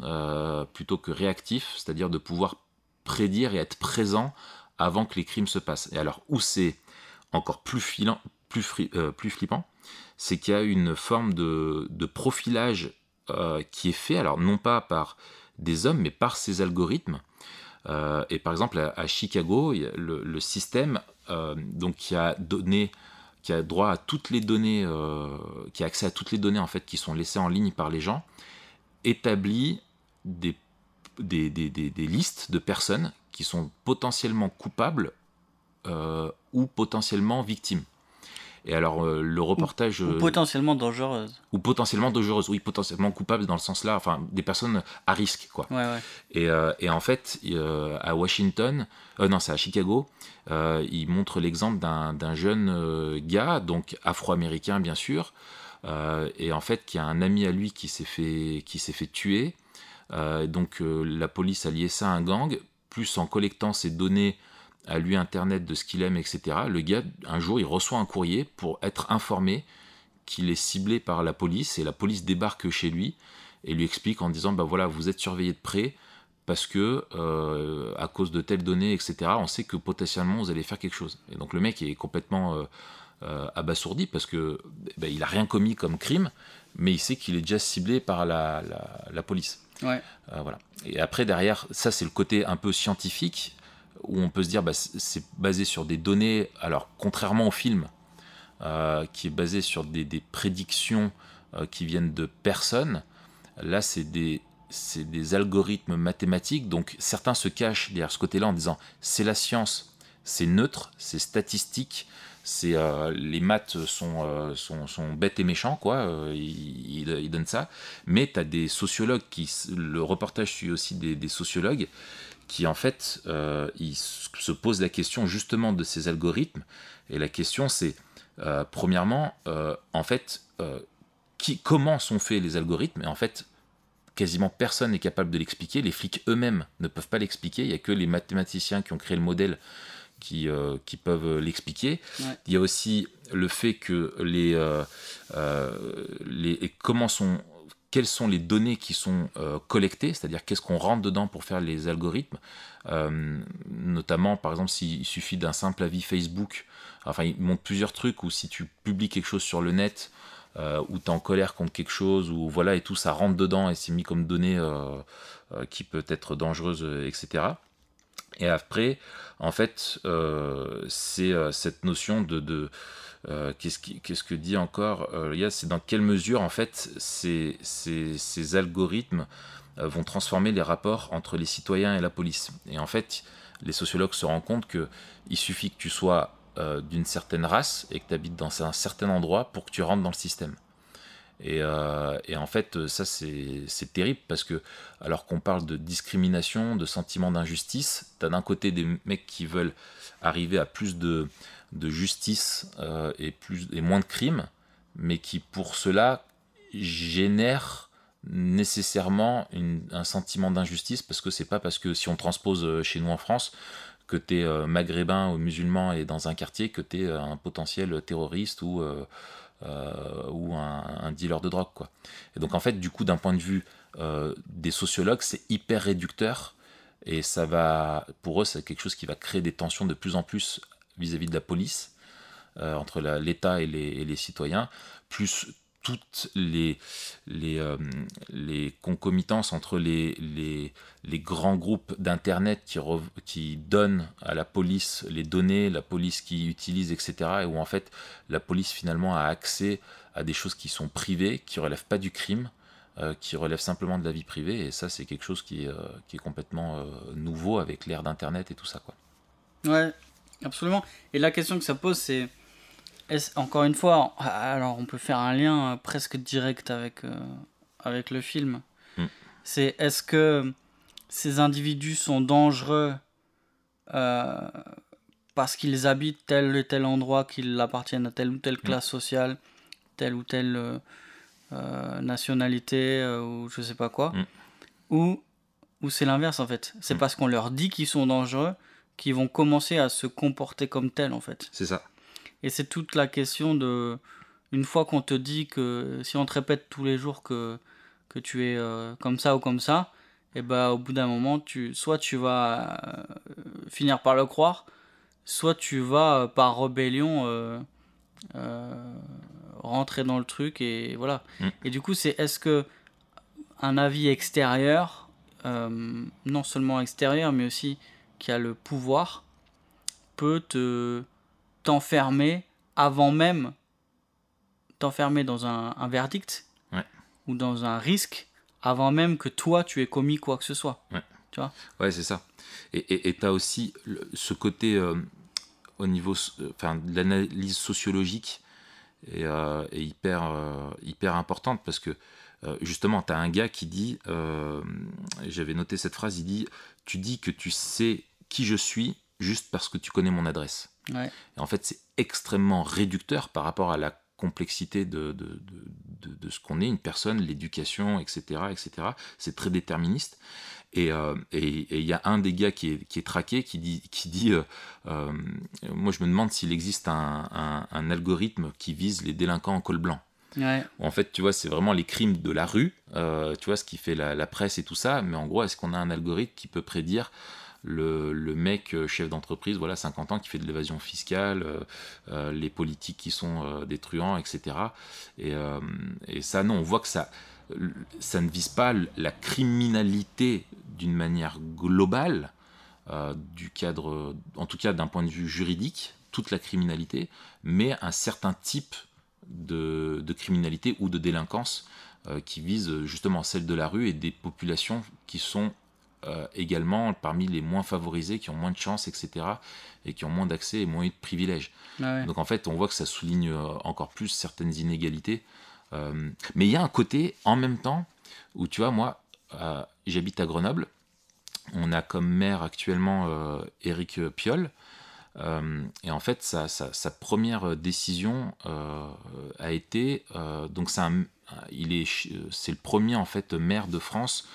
plutôt que réactifs, c'est-à-dire de pouvoir prédire et être présent avant que les crimes se passent. Et alors, où c'est encore plus flippant, c'est qu'il y a une forme de profilage qui est fait, alors non pas par des hommes, mais par ces algorithmes. Et par exemple, à Chicago, il y a le système donc qui a accès à toutes les données en fait, qui sont laissées en ligne par les gens, établit des listes de personnes qui sont potentiellement coupables ou potentiellement victimes. Et alors le reportage... Ou potentiellement dangereuses. Ou potentiellement dangereuses, oui, potentiellement coupables dans le sens là, enfin des personnes à risque, quoi. Ouais, ouais. Et en fait, à Washington, non c'est à Chicago, ils montrent l'exemple d'un jeune gars, donc afro-américain bien sûr, et en fait qui a un ami à lui qui s'est fait tuer, donc la police a lié ça à un gang, plus en collectant ses données à lui internet de ce qu'il aime, etc. Le gars, un jour, il reçoit un courrier pour être informé qu'il est ciblé par la police, et la police débarque chez lui et lui explique en disant bah voilà, vous êtes surveillé de près parce que à cause de telles données, etc. On sait que potentiellement vous allez faire quelque chose. Et donc le mec est complètement abasourdi parce que bah, il a rien commis comme crime, mais il sait qu'il est déjà ciblé par la police. Ouais. Voilà. Et après derrière, ça c'est le côté un peu scientifique, où on peut se dire bah, c'est basé sur des données, alors contrairement au film qui est basé sur des prédictions qui viennent de personnes, là c'est des algorithmes mathématiques, donc certains se cachent derrière ce côté-là en disant c'est la science, c'est neutre, c'est statistique, c'est, les maths sont bêtes et méchants, quoi, ils donnent ça, mais tu as des sociologues, le reportage suit aussi des sociologues, qui en fait, ils se posent la question justement de ces algorithmes. Et la question c'est, premièrement, en fait, comment sont faits les algorithmes? Et en fait, quasiment personne n'est capable de l'expliquer. Les flics eux-mêmes ne peuvent pas l'expliquer. Il n'y a que les mathématiciens qui ont créé le modèle qui peuvent l'expliquer. Ouais. Il y a aussi le fait que quelles sont les données qui sont collectées, c'est-à-dire qu'est-ce qu'on rentre dedans pour faire les algorithmes, notamment par exemple s'il suffit d'un simple avis Facebook, enfin ils montrent plusieurs trucs où si tu publies quelque chose sur le net, où tu es en colère contre quelque chose, ou voilà et tout ça rentre dedans et c'est mis comme donnée qui peut être dangereuse, etc. Et après, en fait, c'est cette notion qu'est-ce que dit encore Léa, c'est dans quelle mesure, en fait, ces algorithmes vont transformer les rapports entre les citoyens et la police. Et en fait, les sociologues se rendent compte qu'il suffit que tu sois d'une certaine race et que tu habites dans un certain endroit pour que tu rentres dans le système. Et en fait, ça, c'est terrible parce que, alors qu'on parle de discrimination, de sentiment d'injustice, tu as d'un côté des mecs qui veulent arriver à plus de justice et moins de crimes, mais qui, pour cela, génèrent nécessairement un sentiment d'injustice parce que c'est pas parce que, si on transpose chez nous en France, que tu es maghrébin ou musulman et dans un quartier, que tu es un potentiel terroriste ou un dealer de drogue, quoi. Et donc en fait du coup d'un point de vue des sociologues c'est hyper réducteur et ça va, pour eux c'est quelque chose qui va créer des tensions de plus en plus vis-à-vis de la police, entre l'État et les citoyens, plus toutes les concomitances entre les grands groupes d'internet qui donnent à la police les données, la police qui utilise, etc. Et où en fait la police finalement a accès à des choses qui sont privées, qui ne relèvent pas du crime, qui relèvent simplement de la vie privée. Et ça c'est quelque chose qui est complètement nouveau avec l'ère d'internet et tout ça, quoi. Ouais, absolument. Et la question que ça pose c'est... Encore une fois, alors on peut faire un lien presque direct avec le film. Mm. C'est est-ce que ces individus sont dangereux parce qu'ils habitent tel ou tel endroit, qu'ils appartiennent à telle ou telle classe sociale, telle ou telle nationalité ou je sais pas quoi, ou c'est l'inverse en fait. C'est parce qu'on leur dit qu'ils sont dangereux qu'ils vont commencer à se comporter comme tels en fait. C'est ça. Et c'est toute la question de... Une fois qu'on te dit que... Si on te répète tous les jours que tu es comme ça ou comme ça, et bah, au bout d'un moment, soit tu vas finir par le croire, soit tu vas par rébellion rentrer dans le truc et voilà. Et du coup, c'est est-ce que un avis extérieur, non seulement extérieur, mais aussi qui a le pouvoir, peut t'enfermer avant même, t'enfermer dans un verdict, ouais, ou dans un risque avant même que toi tu aies commis quoi que ce soit. Ouais. Tu vois? Ouais, c'est ça. Et t'as aussi ce côté au niveau, enfin, de l'analyse sociologique est hyper importante, parce que justement t'as un gars qui dit, j'avais noté cette phrase, il dit: tu dis que tu sais qui je suis juste parce que tu connais mon adresse. Ouais. Et en fait c'est extrêmement réducteur par rapport à la complexité de ce qu'on est, une personne, l'éducation, etc. C'est très déterministe. Et y a un des gars qui est traqué qui dit moi je me demande s'il existe un algorithme qui vise les délinquants en col blanc. Ouais. En fait, tu vois, c'est vraiment les crimes de la rue, tu vois, ce qui fait la presse et tout ça, mais en gros, est-ce qu'on a un algorithme qui peut prédire le mec chef d'entreprise, voilà, 50 ans, qui fait de l'évasion fiscale, les politiques qui sont des truands, etc. Et ça, non, on voit que ça ne vise pas la criminalité d'une manière globale, du cadre, en tout cas d'un point de vue juridique, toute la criminalité, mais un certain type de criminalité ou de délinquance qui vise justement celle de la rue et des populations qui sont également parmi les moins favorisés, qui ont moins de chance, etc., et qui ont moins d'accès et moins de privilèges. Ah ouais. Donc en fait on voit que ça souligne encore plus certaines inégalités, mais il y a un côté en même temps où, tu vois, moi j'habite à Grenoble, on a comme maire actuellement Eric Piolle, et en fait sa première décision a été, donc c'est le premier en fait maire de France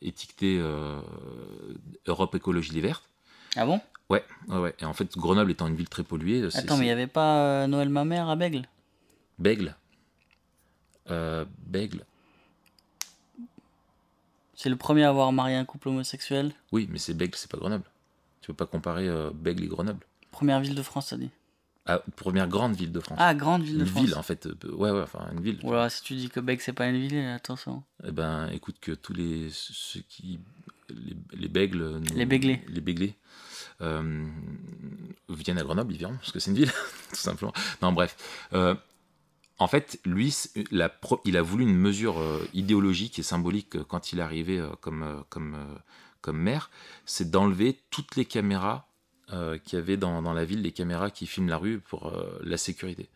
étiqueté Europe Écologie des Vertes. Ah bon? Ouais. Et en fait, Grenoble étant une ville très polluée... Attends, mais il n'y avait pas Noël Mamère à Bègle? Bègle. C'est le premier à avoir marié un couple homosexuel? Oui, mais c'est Bègle, c'est pas Grenoble. Tu peux pas comparer Bègle et Grenoble. Première ville de France, t'as dit? Ah, première grande ville de France. Ah, grande ville de France. Une ville, en fait. Ouais, enfin, une ville. Voilà, si tu dis que Bègle, c'est pas une ville, attention. Eh ben, écoute, que tous les... ceux qui... les Bègles... Les Bèglés. Les Bèglés viennent à Grenoble, ils verront, parce que c'est une ville, tout simplement. Non, bref. En fait, lui, il a voulu une mesure idéologique et symbolique quand il est arrivé comme maire, c'est d'enlever toutes les caméras qu'il y avait dans la ville, les caméras qui filment la rue pour la sécurité.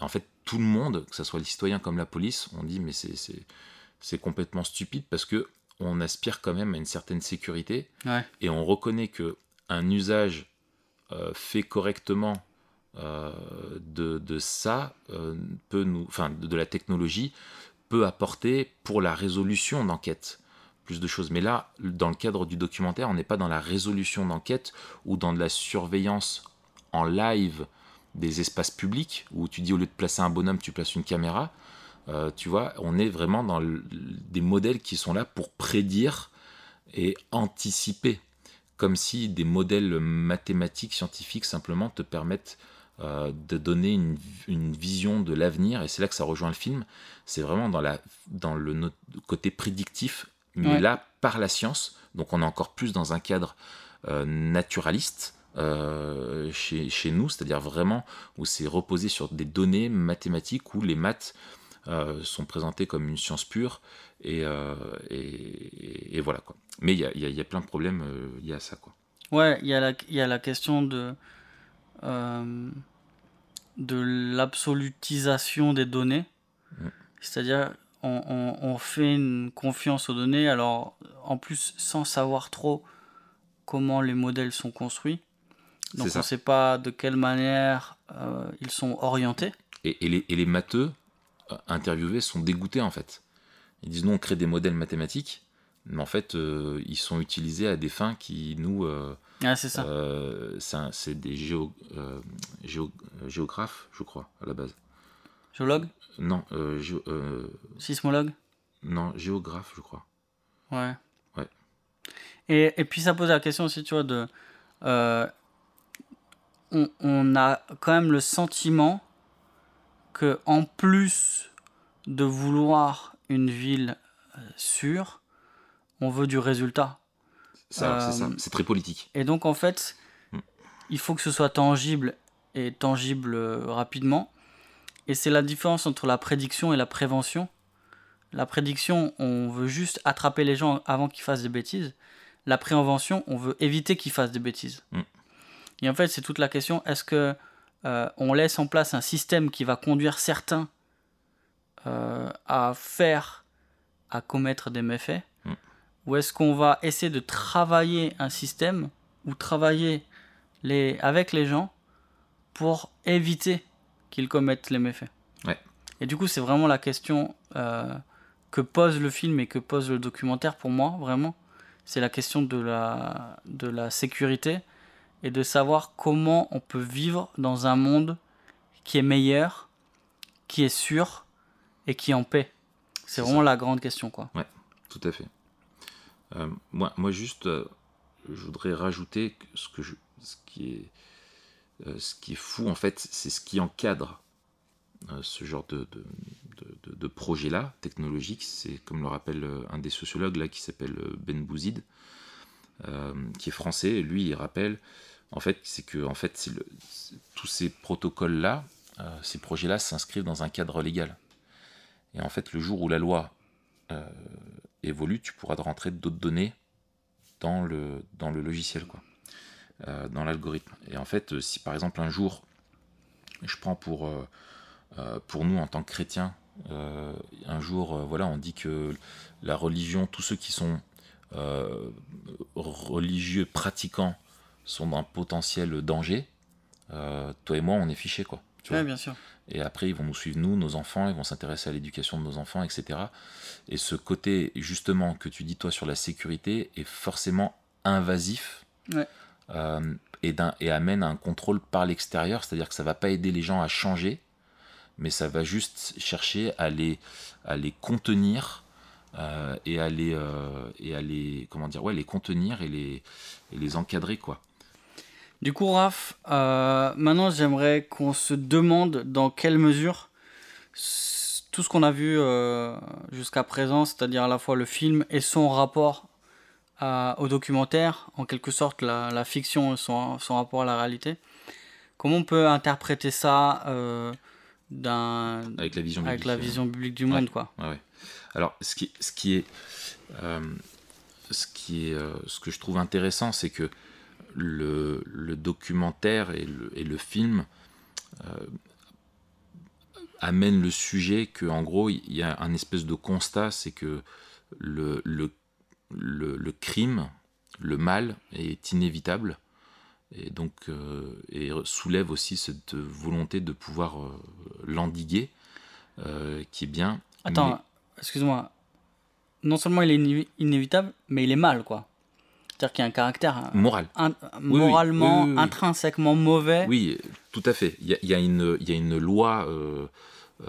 Et en fait, tout le monde, que ce soit les citoyens comme la police, on dit mais c'est complètement stupide, parce que on aspire quand même à une certaine sécurité, ouais. Et on reconnaît que un usage fait correctement de la technologie peut apporter pour la résolution d'enquête de choses. Mais là, dans le cadre du documentaire, on n'est pas dans la résolution d'enquête ou dans de la surveillance en live des espaces publics, où tu dis au lieu de placer un bonhomme, tu places une caméra. Tu vois, on est vraiment dans des modèles qui sont là pour prédire et anticiper, comme si des modèles mathématiques, scientifiques, simplement te permettent de donner une vision de l'avenir. Et c'est là que ça rejoint le film. C'est vraiment dans le côté prédictif, mais ouais. Là, par la science, donc on est encore plus dans un cadre naturaliste chez nous, c'est-à-dire vraiment où c'est reposé sur des données mathématiques, où les maths sont présentées comme une science pure, et voilà, quoi. Mais il y a plein de problèmes liés à ça, quoi. Ouais, il y a la question de l'absolutisation des données, ouais. C'est-à-dire... On fait une confiance aux données, alors en plus sans savoir trop comment les modèles sont construits, donc on ne sait pas de quelle manière ils sont orientés. Et les matheux interviewés sont dégoûtés, en fait. Ils disent non, on crée des modèles mathématiques, mais en fait ils sont utilisés à des fins qui nous... c'est des géographes, je crois, à la base. Géologue? Non, sismologue? Non, géographe, je crois. Ouais. Et puis ça pose la question aussi, tu vois, de... on a quand même le sentiment que, en plus de vouloir une ville sûre, on veut du résultat. C'est très politique. Et donc, en fait, il faut que ce soit tangible, et tangible rapidement. Et c'est la différence entre la prédiction et la prévention. La prédiction, on veut juste attraper les gens avant qu'ils fassent des bêtises. La prévention, on veut éviter qu'ils fassent des bêtises. Mm. Et en fait, c'est toute la question, est-ce que on laisse en place un système qui va conduire certains à commettre des méfaits, mm. ou est-ce qu'on va essayer de travailler un système ou travailler avec les gens pour éviter qu'ils commettent les méfaits? Ouais. Et du coup, c'est vraiment la question que pose le film et que pose le documentaire pour moi, vraiment. C'est la question de la sécurité et de savoir comment on peut vivre dans un monde qui est meilleur, qui est sûr et qui est en paix. C'est vraiment ça, la grande question, quoi. Ouais, tout à fait. Moi juste, je voudrais rajouter que ce qui est fou, en fait, c'est ce qui encadre ce genre de projet-là, technologique. C'est, comme le rappelle un des sociologues là, qui s'appelle Ben Bouzid, qui est français. Lui, il rappelle, en fait, c'est que tous ces protocoles-là, ces projets-là s'inscrivent dans un cadre légal. Et en fait, le jour où la loi évolue, tu pourras rentrer d'autres données dans le logiciel, quoi, dans l'algorithme. Et en fait, si par exemple un jour, je prends pour nous en tant que chrétiens, un jour, voilà, on dit que la religion, tous ceux qui sont religieux pratiquants sont d'un potentiel danger, toi et moi, on est fichés, quoi. Tu vois, bien sûr. Et après, ils vont nous suivre, nous, nos enfants, ils vont s'intéresser à l'éducation de nos enfants, etc. Et ce côté, justement, que tu dis, toi, sur la sécurité, est forcément invasif, ouais. Et amène à un contrôle par l'extérieur, c'est-à-dire que ça ne va pas aider les gens à changer, mais ça va juste chercher à les contenir les contenir et les encadrer, quoi. Du coup, Raph, maintenant j'aimerais qu'on se demande dans quelle mesure tout ce qu'on a vu jusqu'à présent, c'est-à-dire à la fois le film et son rapport au documentaire, en quelque sorte la fiction et son rapport à la réalité, comment on peut interpréter ça avec la vision biblique du monde, ouais, quoi. Ouais, ouais. Alors, ce que je trouve intéressant, c'est que le documentaire et le film amènent le sujet que, en gros, il y a un espèce de constat, c'est que le crime, le mal est inévitable, et donc soulève aussi cette volonté de pouvoir l'endiguer, qui est bien. Attends, excuse-moi, non seulement il est inévitable, mais il est mal, quoi. C'est-à-dire qu'il y a un caractère moral. Moralement, oui. Intrinsèquement mauvais. Oui, tout à fait. Il y a une loi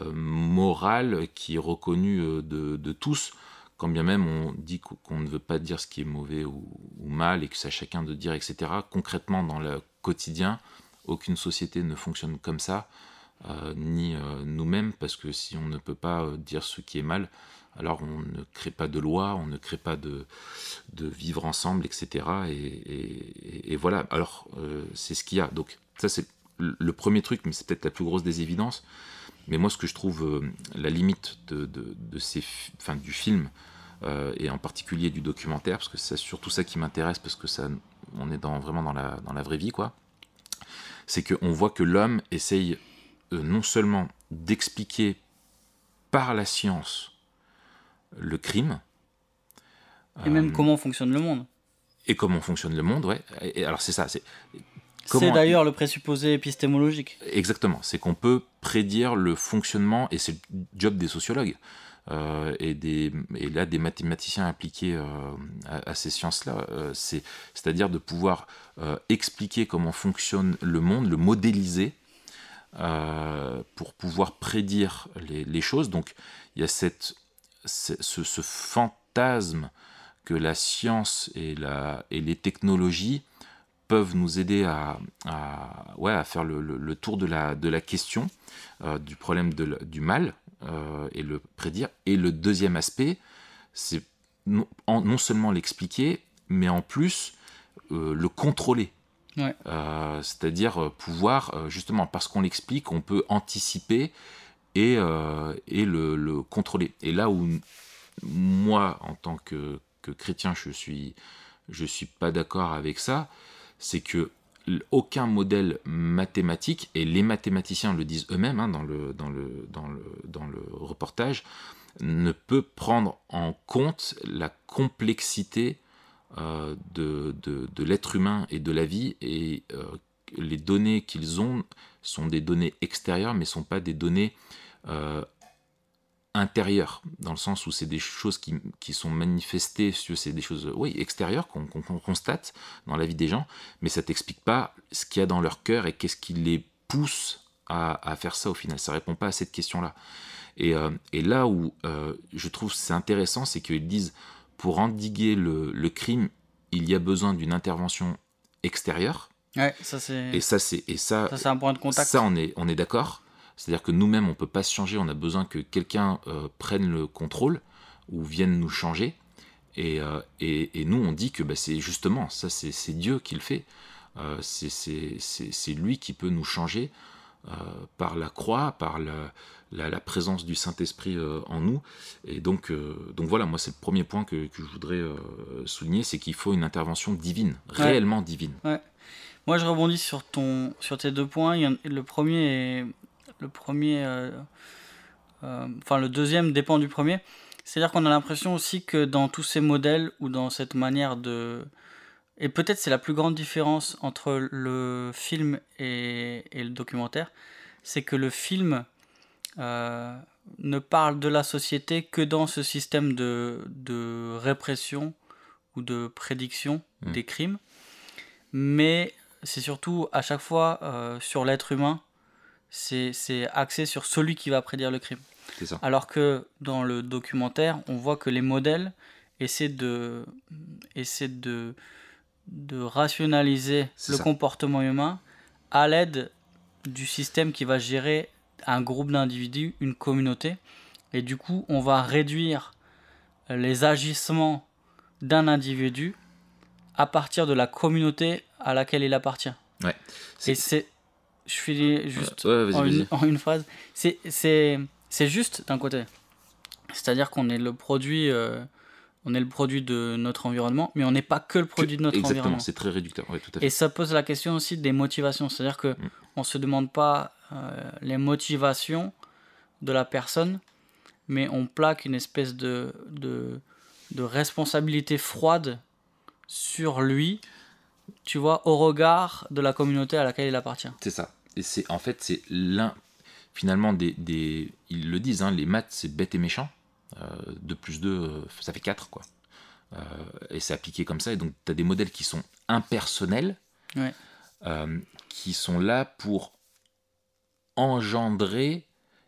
morale qui est reconnue de tous, quand bien même on dit qu'on ne veut pas dire ce qui est mauvais ou mal, et que c'est à chacun de dire, etc. Concrètement, dans le quotidien, aucune société ne fonctionne comme ça, ni nous-mêmes, parce que si on ne peut pas dire ce qui est mal, alors on ne crée pas de loi, on ne crée pas de vivre ensemble, etc. Et voilà, alors c'est ce qu'il y a. Donc ça, c'est le premier truc, mais c'est peut-être la plus grosse des évidences. Mais moi, ce que je trouve la limite du film, et en particulier du documentaire, parce que c'est surtout ça qui m'intéresse, parce que ça, on est vraiment dans la vraie vie, quoi, c'est qu'on voit que l'homme essaye non seulement d'expliquer par la science le crime, et même comment fonctionne le monde. Et comment fonctionne le monde, ouais. Et alors c'est ça, c'est d'ailleurs le présupposé épistémologique. Exactement, c'est qu'on peut prédire le fonctionnement, et c'est le job des sociologues, et des mathématiciens appliqués à ces sciences-là, c'est-à-dire de pouvoir expliquer comment fonctionne le monde, le modéliser, pour pouvoir prédire les choses. Donc il y a ce fantasme que la science et les technologies peuvent nous aider à faire le tour de la question, du problème du mal, et le prédire. Et le deuxième aspect, c'est non seulement l'expliquer, mais en plus le contrôler. Ouais. C'est-à-dire pouvoir, justement, parce qu'on l'explique, on peut anticiper et le contrôler. Et là où moi, en tant que chrétien, je suis pas d'accord avec ça, c'est que aucun modèle mathématique, et les mathématiciens le disent eux-mêmes hein, dans le reportage, ne peut prendre en compte la complexité de l'être humain et de la vie, et les données qu'ils ont sont des données extérieures, mais ne sont pas des données intérieures, dans le sens où c'est des choses qui sont manifestées, c'est des choses extérieures qu'on constate dans la vie des gens, mais ça t'explique pas ce qu'il y a dans leur cœur et qu'est-ce qui les pousse à faire ça au final. Ça répond pas à cette question-là. Et là où je trouve c'est intéressant, c'est qu'ils disent pour endiguer le crime, il y a besoin d'une intervention extérieure. Ouais, ça c'est. Et ça c'est un point de contact. Ça on est d'accord. C'est-à-dire que nous-mêmes on peut pas se changer. On a besoin que quelqu'un prenne le contrôle ou vienne nous changer. Et nous on dit que bah, c'est justement ça, c'est Dieu qui le fait. C'est lui qui peut nous changer par la croix, par la présence du Saint-Esprit en nous. Et donc voilà, moi c'est le premier point que je voudrais souligner, c'est qu'il faut une intervention divine, réellement divine. Ouais. Moi je rebondis sur tes deux points. Le deuxième dépend du premier. C'est-à-dire qu'on a l'impression aussi que dans tous ces modèles ou dans cette manière de... Et peut-être c'est la plus grande différence entre le film et le documentaire, c'est que le film ne parle de la société que dans ce système de répression ou de prédiction des crimes, mais c'est surtout à chaque fois sur l'être humain, c'est axé sur celui qui va prédire le crime. C'est ça. Alors que dans le documentaire, on voit que les modèles essaient de rationaliser le comportement humain à l'aide du système qui va gérer un groupe d'individus, une communauté, et du coup on va réduire les agissements d'un individu à partir de la communauté à laquelle il appartient. Ouais. Et c'est... Je finis juste en une phrase. C'est juste d'un côté. C'est-à-dire qu'on est le produit... on est le produit de notre environnement, mais on n'est pas que le produit de notre environnement. Exactement, c'est très réducteur. Oui, tout à fait. Et ça pose la question aussi des motivations. C'est-à-dire qu'on ne se demande pas les motivations de la personne, mais on plaque une espèce de responsabilité froide sur lui, tu vois, au regard de la communauté à laquelle il appartient. C'est ça. Et c'est l'un, finalement, ils le disent, hein, les maths, c'est bête et méchant. 2 plus 2, ça fait 4 quoi. Et c'est appliqué comme ça, et donc tu as des modèles qui sont impersonnels, qui sont là pour engendrer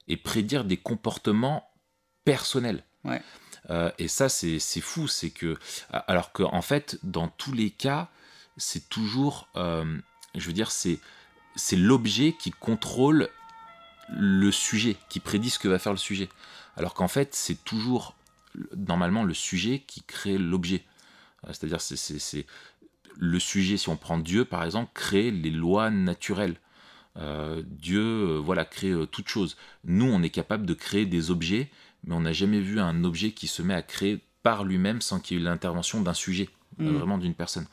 et prédire des comportements personnels. Et ça c'est fou, c'est que alors que en fait dans tous les cas c'est toujours c'est l'objet qui contrôle le sujet, qui prédit ce que va faire le sujet. Alors qu'en fait, c'est toujours normalement le sujet qui crée l'objet. C'est-à-dire, c'est le sujet, si on prend Dieu par exemple, crée les lois naturelles. Dieu crée toute chose. Nous, on est capable de créer des objets, mais on n'a jamais vu un objet qui se met à créer par lui-même sans qu'il y ait l'intervention d'un sujet, vraiment d'une personne.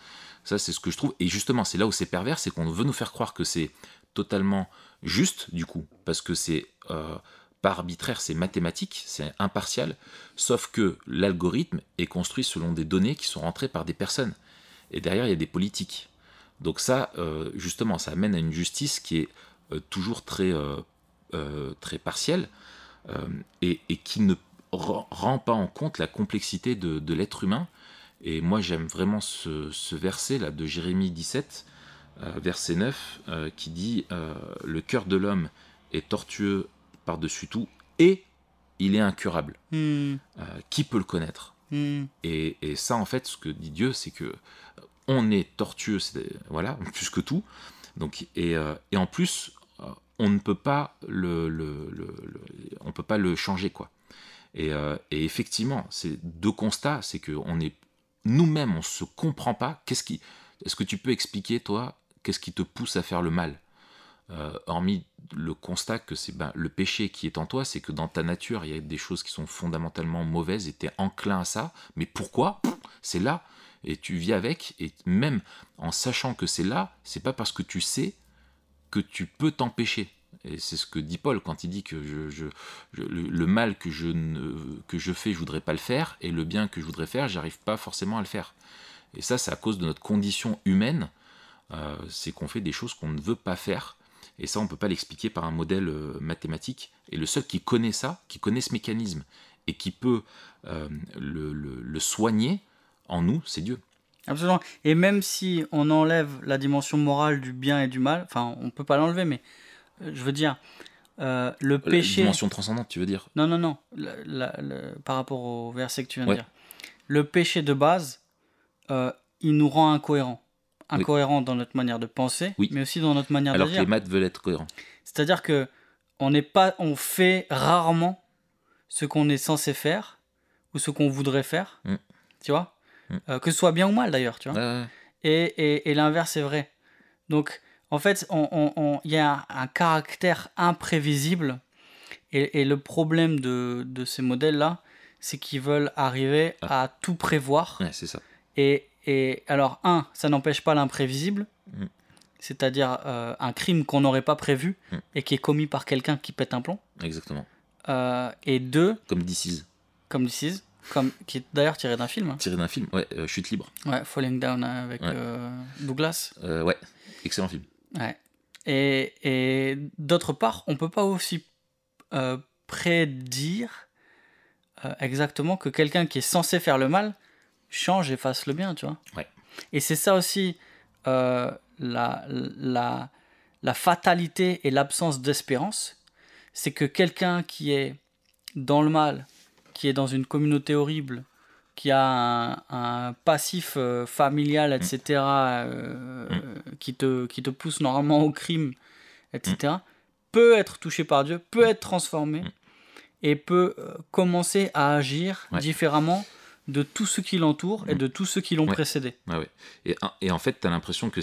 Ça, c'est ce que je trouve. Et justement, c'est là où c'est pervers, c'est qu'on veut nous faire croire que c'est totalement juste, du coup, parce que c'est... pas arbitraire, c'est mathématique, c'est impartial, sauf que l'algorithme est construit selon des données qui sont rentrées par des personnes. Et derrière, il y a des politiques. Donc ça, justement, ça amène à une justice qui est toujours très, très partielle et qui ne rend pas en compte la complexité de l'être humain. Et moi, j'aime vraiment ce verset-là de Jérémie 17, verset 9, qui dit « Le cœur de l'homme est tortueux par-dessus tout, et il est incurable. Qui peut le connaître? Et ça, en fait, ce que dit Dieu, c'est que on est tortueux, voilà, plus que tout. Donc, et en plus, on ne peut pas on peut pas le changer, quoi. Et effectivement, c'est deux constats, c'est que on est nous-mêmes, on se comprend pas. Est-ce que tu peux expliquer, toi, qu'est-ce qui te pousse à faire le mal? hormis le constat que c'est le péché qui est en toi, c'est que dans ta nature, il y a des choses qui sont fondamentalement mauvaises et tu es enclin à ça. Mais pourquoi? C'est là, et tu vis avec, et même en sachant que c'est là, c'est pas parce que tu sais que tu peux t'empêcher. Et c'est ce que dit Paul quand il dit que le mal que je fais, je voudrais pas le faire, et le bien que je voudrais faire, j'arrive pas forcément à le faire. Et ça, c'est à cause de notre condition humaine, c'est qu'on fait des choses qu'on ne veut pas faire. Et ça, on ne peut pas l'expliquer par un modèle mathématique. Et le seul qui connaît ça, qui connaît ce mécanisme, et qui peut le soigner en nous, c'est Dieu. Absolument. Et même si on enlève la dimension morale du bien et du mal, enfin, on ne peut pas l'enlever, mais je veux dire, le péché... La dimension transcendante, tu veux dire? Non, non, non. Par rapport au verset que tu viens de dire. Le péché de base, il nous rend incohérents. Incohérent dans notre manière de penser, mais aussi dans notre manière d'agir. Alors que les maths veulent être cohérents. C'est-à-dire que on fait rarement ce qu'on est censé faire ou ce qu'on voudrait faire, tu vois, que ce soit bien ou mal d'ailleurs, tu vois. Et l'inverse est vrai. Donc en fait, il y a un caractère imprévisible et le problème de ces modèles-là, c'est qu'ils veulent arriver à tout prévoir. Ouais, c'est ça. Et alors, ça n'empêche pas l'imprévisible, c'est-à-dire un crime qu'on n'aurait pas prévu et qui est commis par quelqu'un qui pète un plomb. Exactement. Et deux... Comme DC's. Qui est d'ailleurs tiré d'un film. Tiré d'un film, ouais, Chute libre. Ouais, Falling Down avec Douglas. Ouais, excellent film. Ouais. Et d'autre part, on ne peut pas aussi prédire exactement que quelqu'un qui est censé faire le mal... change et fasse le bien, tu vois. Ouais. Et c'est ça aussi la fatalité et l'absence d'espérance. C'est que quelqu'un qui est dans le mal, qui est dans une communauté horrible, qui a un passif familial, etc., qui te pousse normalement au crime, etc., peut être touché par Dieu, peut être transformé et peut commencer à agir différemment de tous ceux qui l'entourent et de tous ceux qui l'ont précédé. Et en fait, tu as l'impression que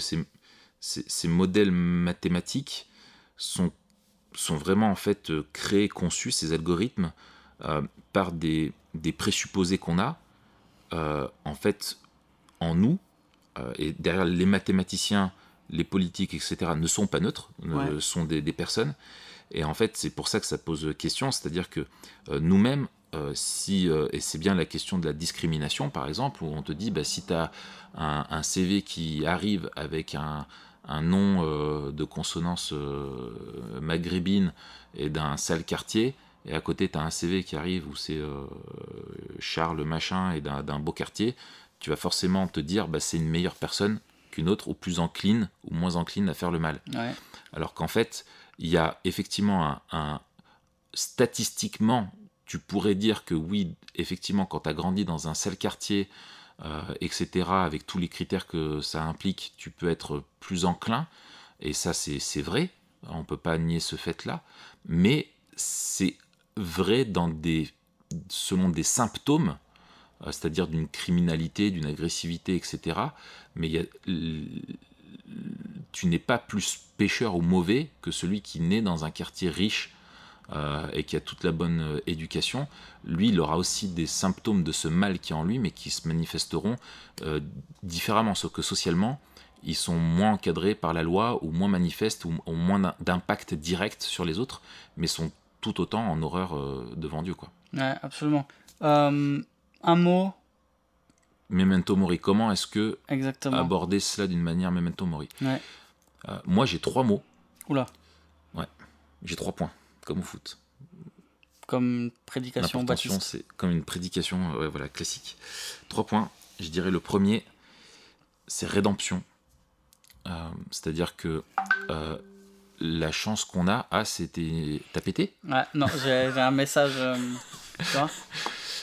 ces modèles mathématiques sont vraiment en fait créés, conçus, ces algorithmes, par des présupposés qu'on a en fait en nous. Et derrière, les mathématiciens, les politiques, etc. ne sont pas neutres, sont des personnes. Et en fait, c'est pour ça que ça pose question, c'est-à-dire que nous-mêmes, et c'est bien la question de la discrimination par exemple, où on te dit si tu as un CV qui arrive avec un nom de consonance maghrébine et d'un sale quartier, et à côté tu as un CV qui arrive où c'est Charles machin et d'un beau quartier, tu vas forcément te dire c'est une meilleure personne qu'une autre, ou plus encline ou moins encline à faire le mal. Alors qu'en fait il y a effectivement statistiquement, tu pourrais dire que oui, effectivement, quand tu as grandi dans un sale quartier, etc., avec tous les critères que ça implique, tu peux être plus enclin. Et ça, c'est vrai. On ne peut pas nier ce fait-là. Mais c'est vrai selon des symptômes, c'est-à-dire d'une criminalité, d'une agressivité, etc. Mais tu n'es pas plus pécheur ou mauvais que celui qui naît dans un quartier riche, et qui a toute la bonne éducation. Lui, il aura aussi des symptômes de ce mal qui est en lui, mais qui se manifesteront différemment, sauf que socialement, ils sont moins encadrés par la loi, ou moins manifestes, ou ont moins d'impact direct sur les autres, mais sont tout autant en horreur devant Dieu, quoi. Ouais, absolument. Un mot. Memento Mori. Comment est-ce que aborder cela d'une manière Memento Mori? Moi, j'ai 3 mots. Oula. Ouais, j'ai 3 points. Comme au foot. Comme une prédication baptiste. C'est comme une prédication classique. 3 points. Je dirais le premier, c'est rédemption. C'est-à-dire que la chance qu'on a, c'était... T'as pété ? Ouais, non, j'ai un message. Tu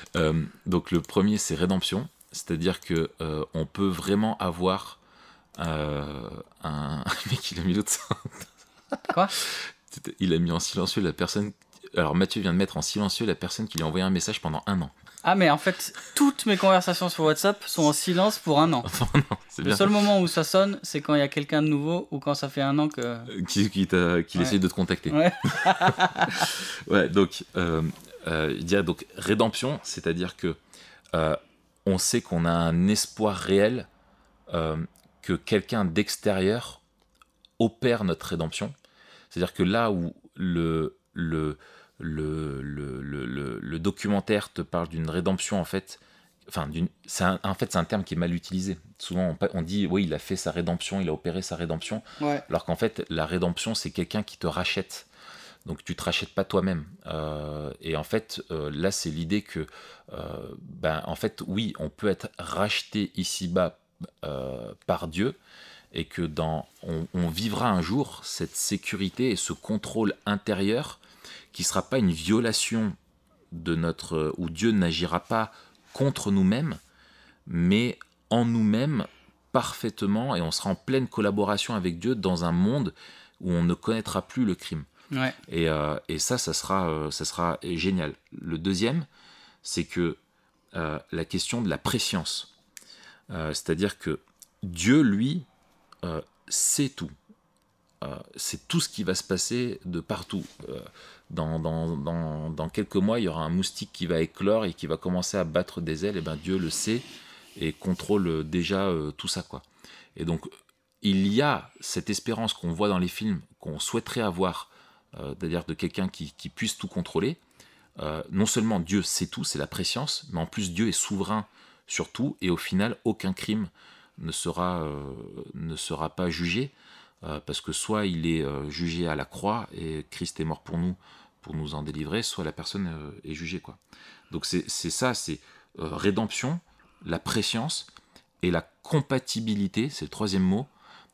vois ? Donc le premier, c'est rédemption. C'est-à-dire que on peut vraiment avoir un mec, il a mis l'autre. Quoi ? Il a mis en silencieux la personne Alors Mathieu vient de mettre en silencieux la personne qui lui a envoyé un message pendant 1 an. Ah mais en fait, toutes mes conversations sur WhatsApp sont en silence pour 1 an. Le seul moment où ça sonne, c'est quand il y a quelqu'un de nouveau ou quand ça fait 1 an que... Qu'il essaye de te contacter. Ouais, ouais donc, il y a donc rédemption, c'est-à-dire que on sait qu'on a un espoir réel que quelqu'un d'extérieur opère notre rédemption. C'est-à-dire que là où le documentaire te parle d'une rédemption, en fait, enfin, c'est un terme qui est mal utilisé. Souvent, on dit, oui, il a fait sa rédemption, il a opéré sa rédemption. Ouais. Alors qu'en fait, la rédemption, c'est quelqu'un qui te rachète. Donc, tu ne te rachètes pas toi-même. Et en fait, là, c'est l'idée que, ben, en fait, oui, on peut être racheté ici-bas par Dieu, et que on vivra un jour cette sécurité et ce contrôle intérieur qui ne sera pas une violation de notre... où Dieu n'agira pas contre nous-mêmes, mais en nous-mêmes parfaitement, et on sera en pleine collaboration avec Dieu dans un monde où on ne connaîtra plus le crime. Ouais. Et ça, ça sera génial. Le deuxième, c'est que la question de la préscience. C'est-à-dire que Dieu, lui... c'est tout. C'est tout ce qui va se passer de partout. Dans quelques mois, il y aura un moustique qui va éclore et qui va commencer à battre des ailes. Et ben Dieu le sait et contrôle déjà tout ça, quoi. Et donc, il y a cette espérance qu'on voit dans les films, qu'on souhaiterait avoir, c'est-à-dire de quelqu'un qui puisse tout contrôler. Non seulement Dieu sait tout, c'est la préscience, mais en plus Dieu est souverain sur tout et au final, aucun crime ne sera pas jugé, parce que soit il est jugé à la croix et Christ est mort pour nous en délivrer, soit la personne est jugée, quoi. Donc c'est ça, c'est rédemption, la préscience et la compatibilité, c'est le troisième mot,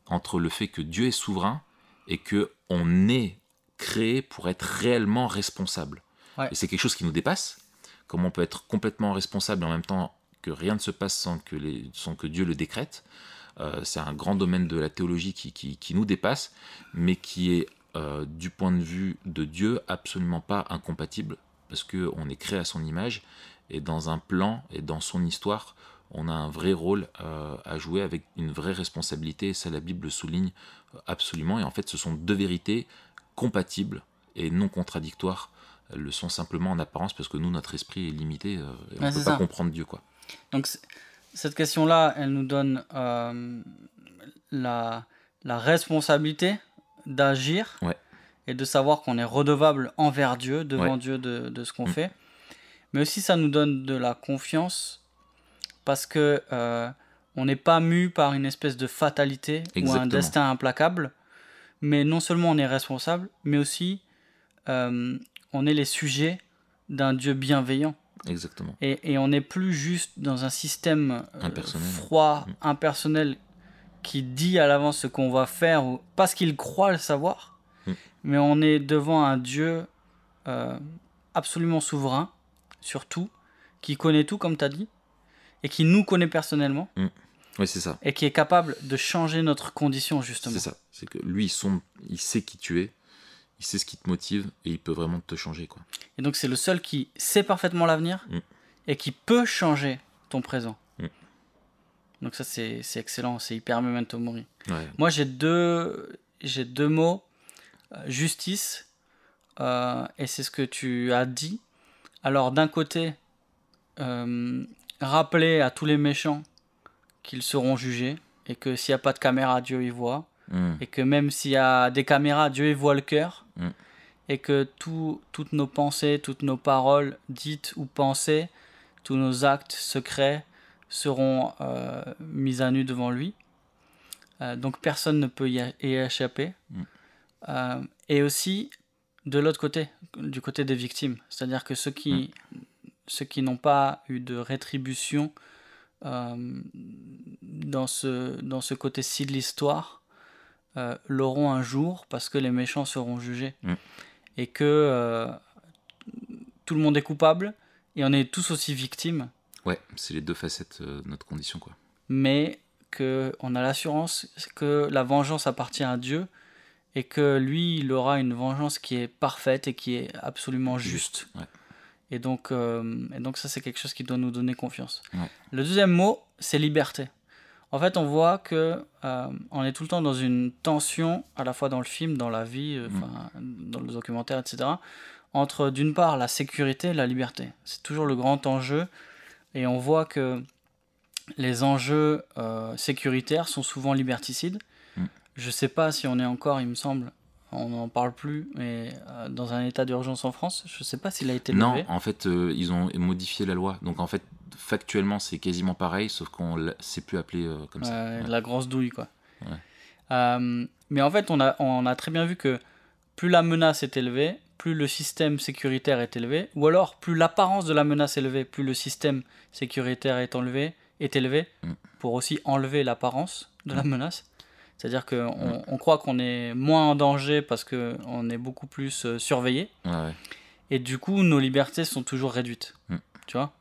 entre le fait que Dieu est souverain et qu'on est créé pour être réellement responsable. Ouais. Et c'est quelque chose qui nous dépasse, comme on peut être complètement responsable et en même temps que rien ne se passe sans que Dieu le décrète. C'est un grand domaine de la théologie qui nous dépasse, mais qui est, du point de vue de Dieu, absolument pas incompatible, parce qu'on est créé à son image, et dans un plan, et dans son histoire, on a un vrai rôle à jouer avec une vraie responsabilité, et ça la Bible le souligne absolument, et en fait ce sont deux vérités compatibles et non contradictoires, elles le sont simplement en apparence, parce que nous, notre esprit est limité, et on ne peut pas comprendre Dieu, quoi. Donc cette question-là, elle nous donne la responsabilité d'agir, ouais, et de savoir qu'on est redevable envers Dieu, devant, ouais, Dieu de ce qu'on fait. Mais aussi ça nous donne de la confiance, parce que on n'est pas mu par une espèce de fatalité, exactement, ou un destin implacable. Mais non seulement on est responsable, mais aussi on est les sujets d'un Dieu bienveillant. Exactement. Et on n'est plus juste dans un système impersonnel, froid, impersonnel, qui dit à l'avance ce qu'on va faire, parce qu'il croit le savoir, mais on est devant un Dieu absolument souverain sur tout, qui connaît tout, comme tu as dit, et qui nous connaît personnellement. Oui, c'est ça. Et qui est capable de changer notre condition, justement. C'est ça. C'est que lui, il sait qui tu es. Il sait ce qui te motive et il peut vraiment te changer, quoi. Et donc c'est le seul qui sait parfaitement l'avenir et qui peut changer ton présent. Donc ça, c'est excellent, c'est hyper Memento Mori. Ouais. Moi j'ai deux mots, justice, et c'est ce que tu as dit. Alors d'un côté, rappeler à tous les méchants qu'ils seront jugés et que s'il n'y a pas de caméra, Dieu y voit. Et que même s'il y a des caméras, Dieu y voit le cœur, et que toutes nos pensées, toutes nos paroles dites ou pensées, tous nos actes secrets seront mis à nu devant lui, donc personne ne peut y échapper. Et aussi de l'autre côté, du côté des victimes, c'est-à-dire que ceux qui n'ont pas eu de rétribution dans ce côté-ci de l'histoire, l'auront un jour, parce que les méchants seront jugés, et que tout le monde est coupable et on est tous aussi victimes. Ouais, c'est les deux facettes de notre condition, quoi. Mais qu'on a l'assurance que la vengeance appartient à Dieu et que lui, il aura une vengeance qui est parfaite et qui est absolument juste. Ouais. Et donc ça, c'est quelque chose qui doit nous donner confiance. Ouais. Le deuxième mot, c'est liberté. En fait, on voit que on est tout le temps dans une tension, à la fois dans le film, dans la vie, dans le documentaire, etc., entre, d'une part, la sécurité et la liberté. C'est toujours le grand enjeu. Et on voit que les enjeux sécuritaires sont souvent liberticides. Mm. Je ne sais pas si on est encore, il me semble, on n'en parle plus, mais dans un état d'urgence en France, je ne sais pas s'il a été levé. Non, en fait, ils ont modifié la loi. Donc, en fait, factuellement, c'est quasiment pareil, sauf qu'on ne s'est plus appelé comme ça. Ouais. La grosse douille, quoi. Ouais. Mais en fait, on a très bien vu que plus la menace est élevée, plus le système sécuritaire est élevé, ou alors plus l'apparence de la menace est élevée, plus le système sécuritaire est élevé pour aussi enlever l'apparence de la menace. C'est-à-dire qu'on croit qu'on est moins en danger parce qu'on est beaucoup plus surveillé. Ah ouais. Et du coup, nos libertés sont toujours réduites. Tu vois,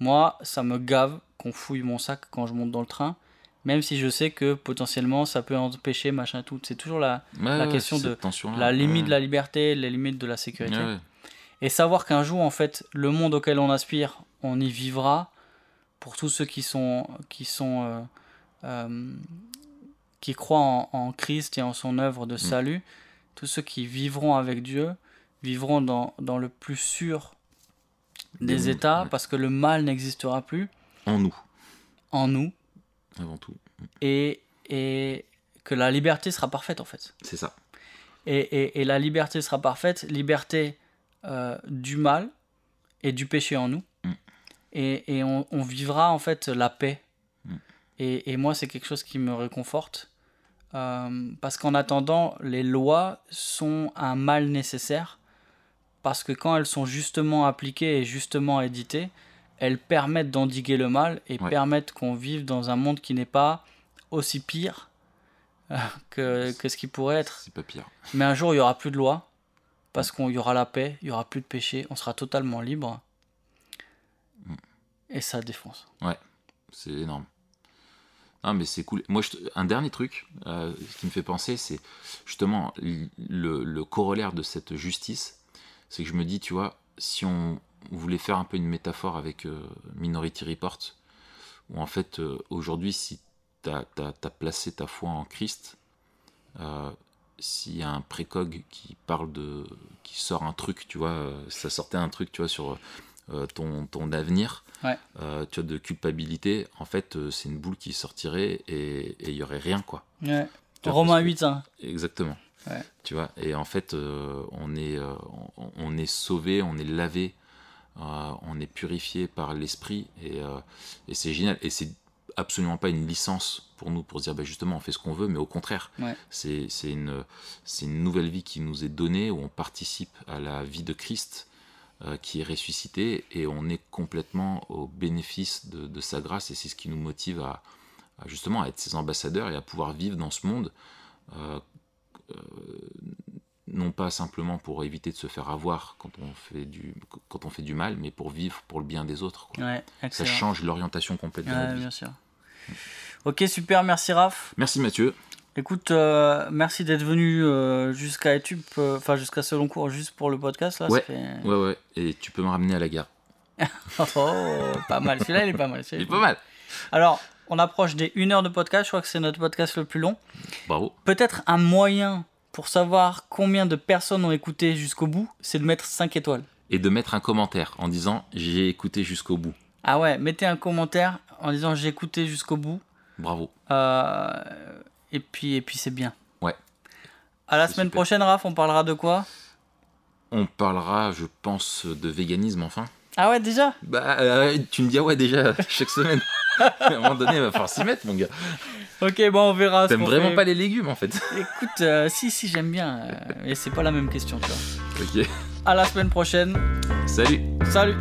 moi, ça me gave qu'on fouille mon sac quand je monte dans le train, même si je sais que potentiellement ça peut empêcher, machin, tout. C'est toujours la question de la limite de la liberté, les limites de la sécurité. Ouais. Et savoir qu'un jour, en fait, le monde auquel on aspire, on y vivra, pour tous ceux qui croient en Christ et en son œuvre de salut, tous ceux qui vivront avec Dieu vivront dans le plus sûr des états, parce que le mal n'existera plus. En nous. Avant tout. Et que la liberté sera parfaite, en fait. C'est ça. Et la liberté sera parfaite, liberté du mal et du péché en nous. Et on vivra, en fait, la paix. Et moi, c'est quelque chose qui me réconforte. Parce qu'en attendant, les lois sont un mal nécessaire. Parce que quand elles sont justement appliquées et justement éditées, elles permettent d'endiguer le mal et permettent qu'on vive dans un monde qui n'est pas aussi pire que ce qui pourrait être. C'est pas pire. Mais un jour, il n'y aura plus de loi, parce qu'il y aura la paix, il n'y aura plus de péché, on sera totalement libre. Et ça défonce. Ouais, c'est énorme. Non, mais c'est cool. Moi, un dernier truc qui me fait penser, c'est justement le corollaire de cette justice. C'est que je me dis, tu vois, si on voulait faire un peu une métaphore avec Minority Report, où en fait, aujourd'hui, si t'as placé ta foi en Christ, s'il y a un précog qui sort un truc, tu vois, ça sortait un truc, tu vois, sur ton avenir, tu vois, de culpabilité, en fait, c'est une boule qui sortirait et il n'y aurait rien, quoi. Ouais. Tu vois, Romains 8, hein. Exactement. Ouais. Tu vois, et en fait, on est sauvé, on est lavé, on est purifié par l'esprit, et c'est génial, et c'est absolument pas une licence pour nous pour dire bah justement on fait ce qu'on veut, mais au contraire c'est une nouvelle vie qui nous est donnée, où on participe à la vie de Christ qui est ressuscité, et on est complètement au bénéfice de sa grâce, et c'est ce qui nous motive à justement à être ses ambassadeurs et à pouvoir vivre dans ce monde non pas simplement pour éviter de se faire avoir quand on fait du mal, mais pour vivre pour le bien des autres, quoi. Ouais, ça change l'orientation complète de notre vie. Bien sûr. Ok, super, merci Raph. Merci Mathieu. Écoute, merci d'être venu jusqu'à Etub, enfin jusqu'à ce long cours, juste pour le podcast. Là, ouais. Ouais, et tu peux me ramener à la gare. Pas mal, celui-là il est pas mal. Il est pas mal. Alors, on approche des 1 heure de podcast, je crois que c'est notre podcast le plus long. Bravo. Peut-être un moyen pour savoir combien de personnes ont écouté jusqu'au bout, c'est de mettre 5 étoiles. Et de mettre un commentaire en disant « j'ai écouté jusqu'au bout ». Ah ouais, mettez un commentaire en disant « j'ai écouté jusqu'au bout ». Bravo. Et puis c'est bien. Ouais. À la semaine prochaine, Raph, on parlera de quoi? On parlera, je pense, de véganisme, enfin. Ah ouais, déjà? Bah, tu me dis « ouais, déjà, chaque semaine ». À un moment donné, il va falloir s'y mettre, mon gars. Ok, bon, on verra. T'aimes vraiment pas les légumes, en fait. Écoute, si, j'aime bien. Mais c'est pas la même question, tu vois. Ok. À la semaine prochaine. Salut. Salut.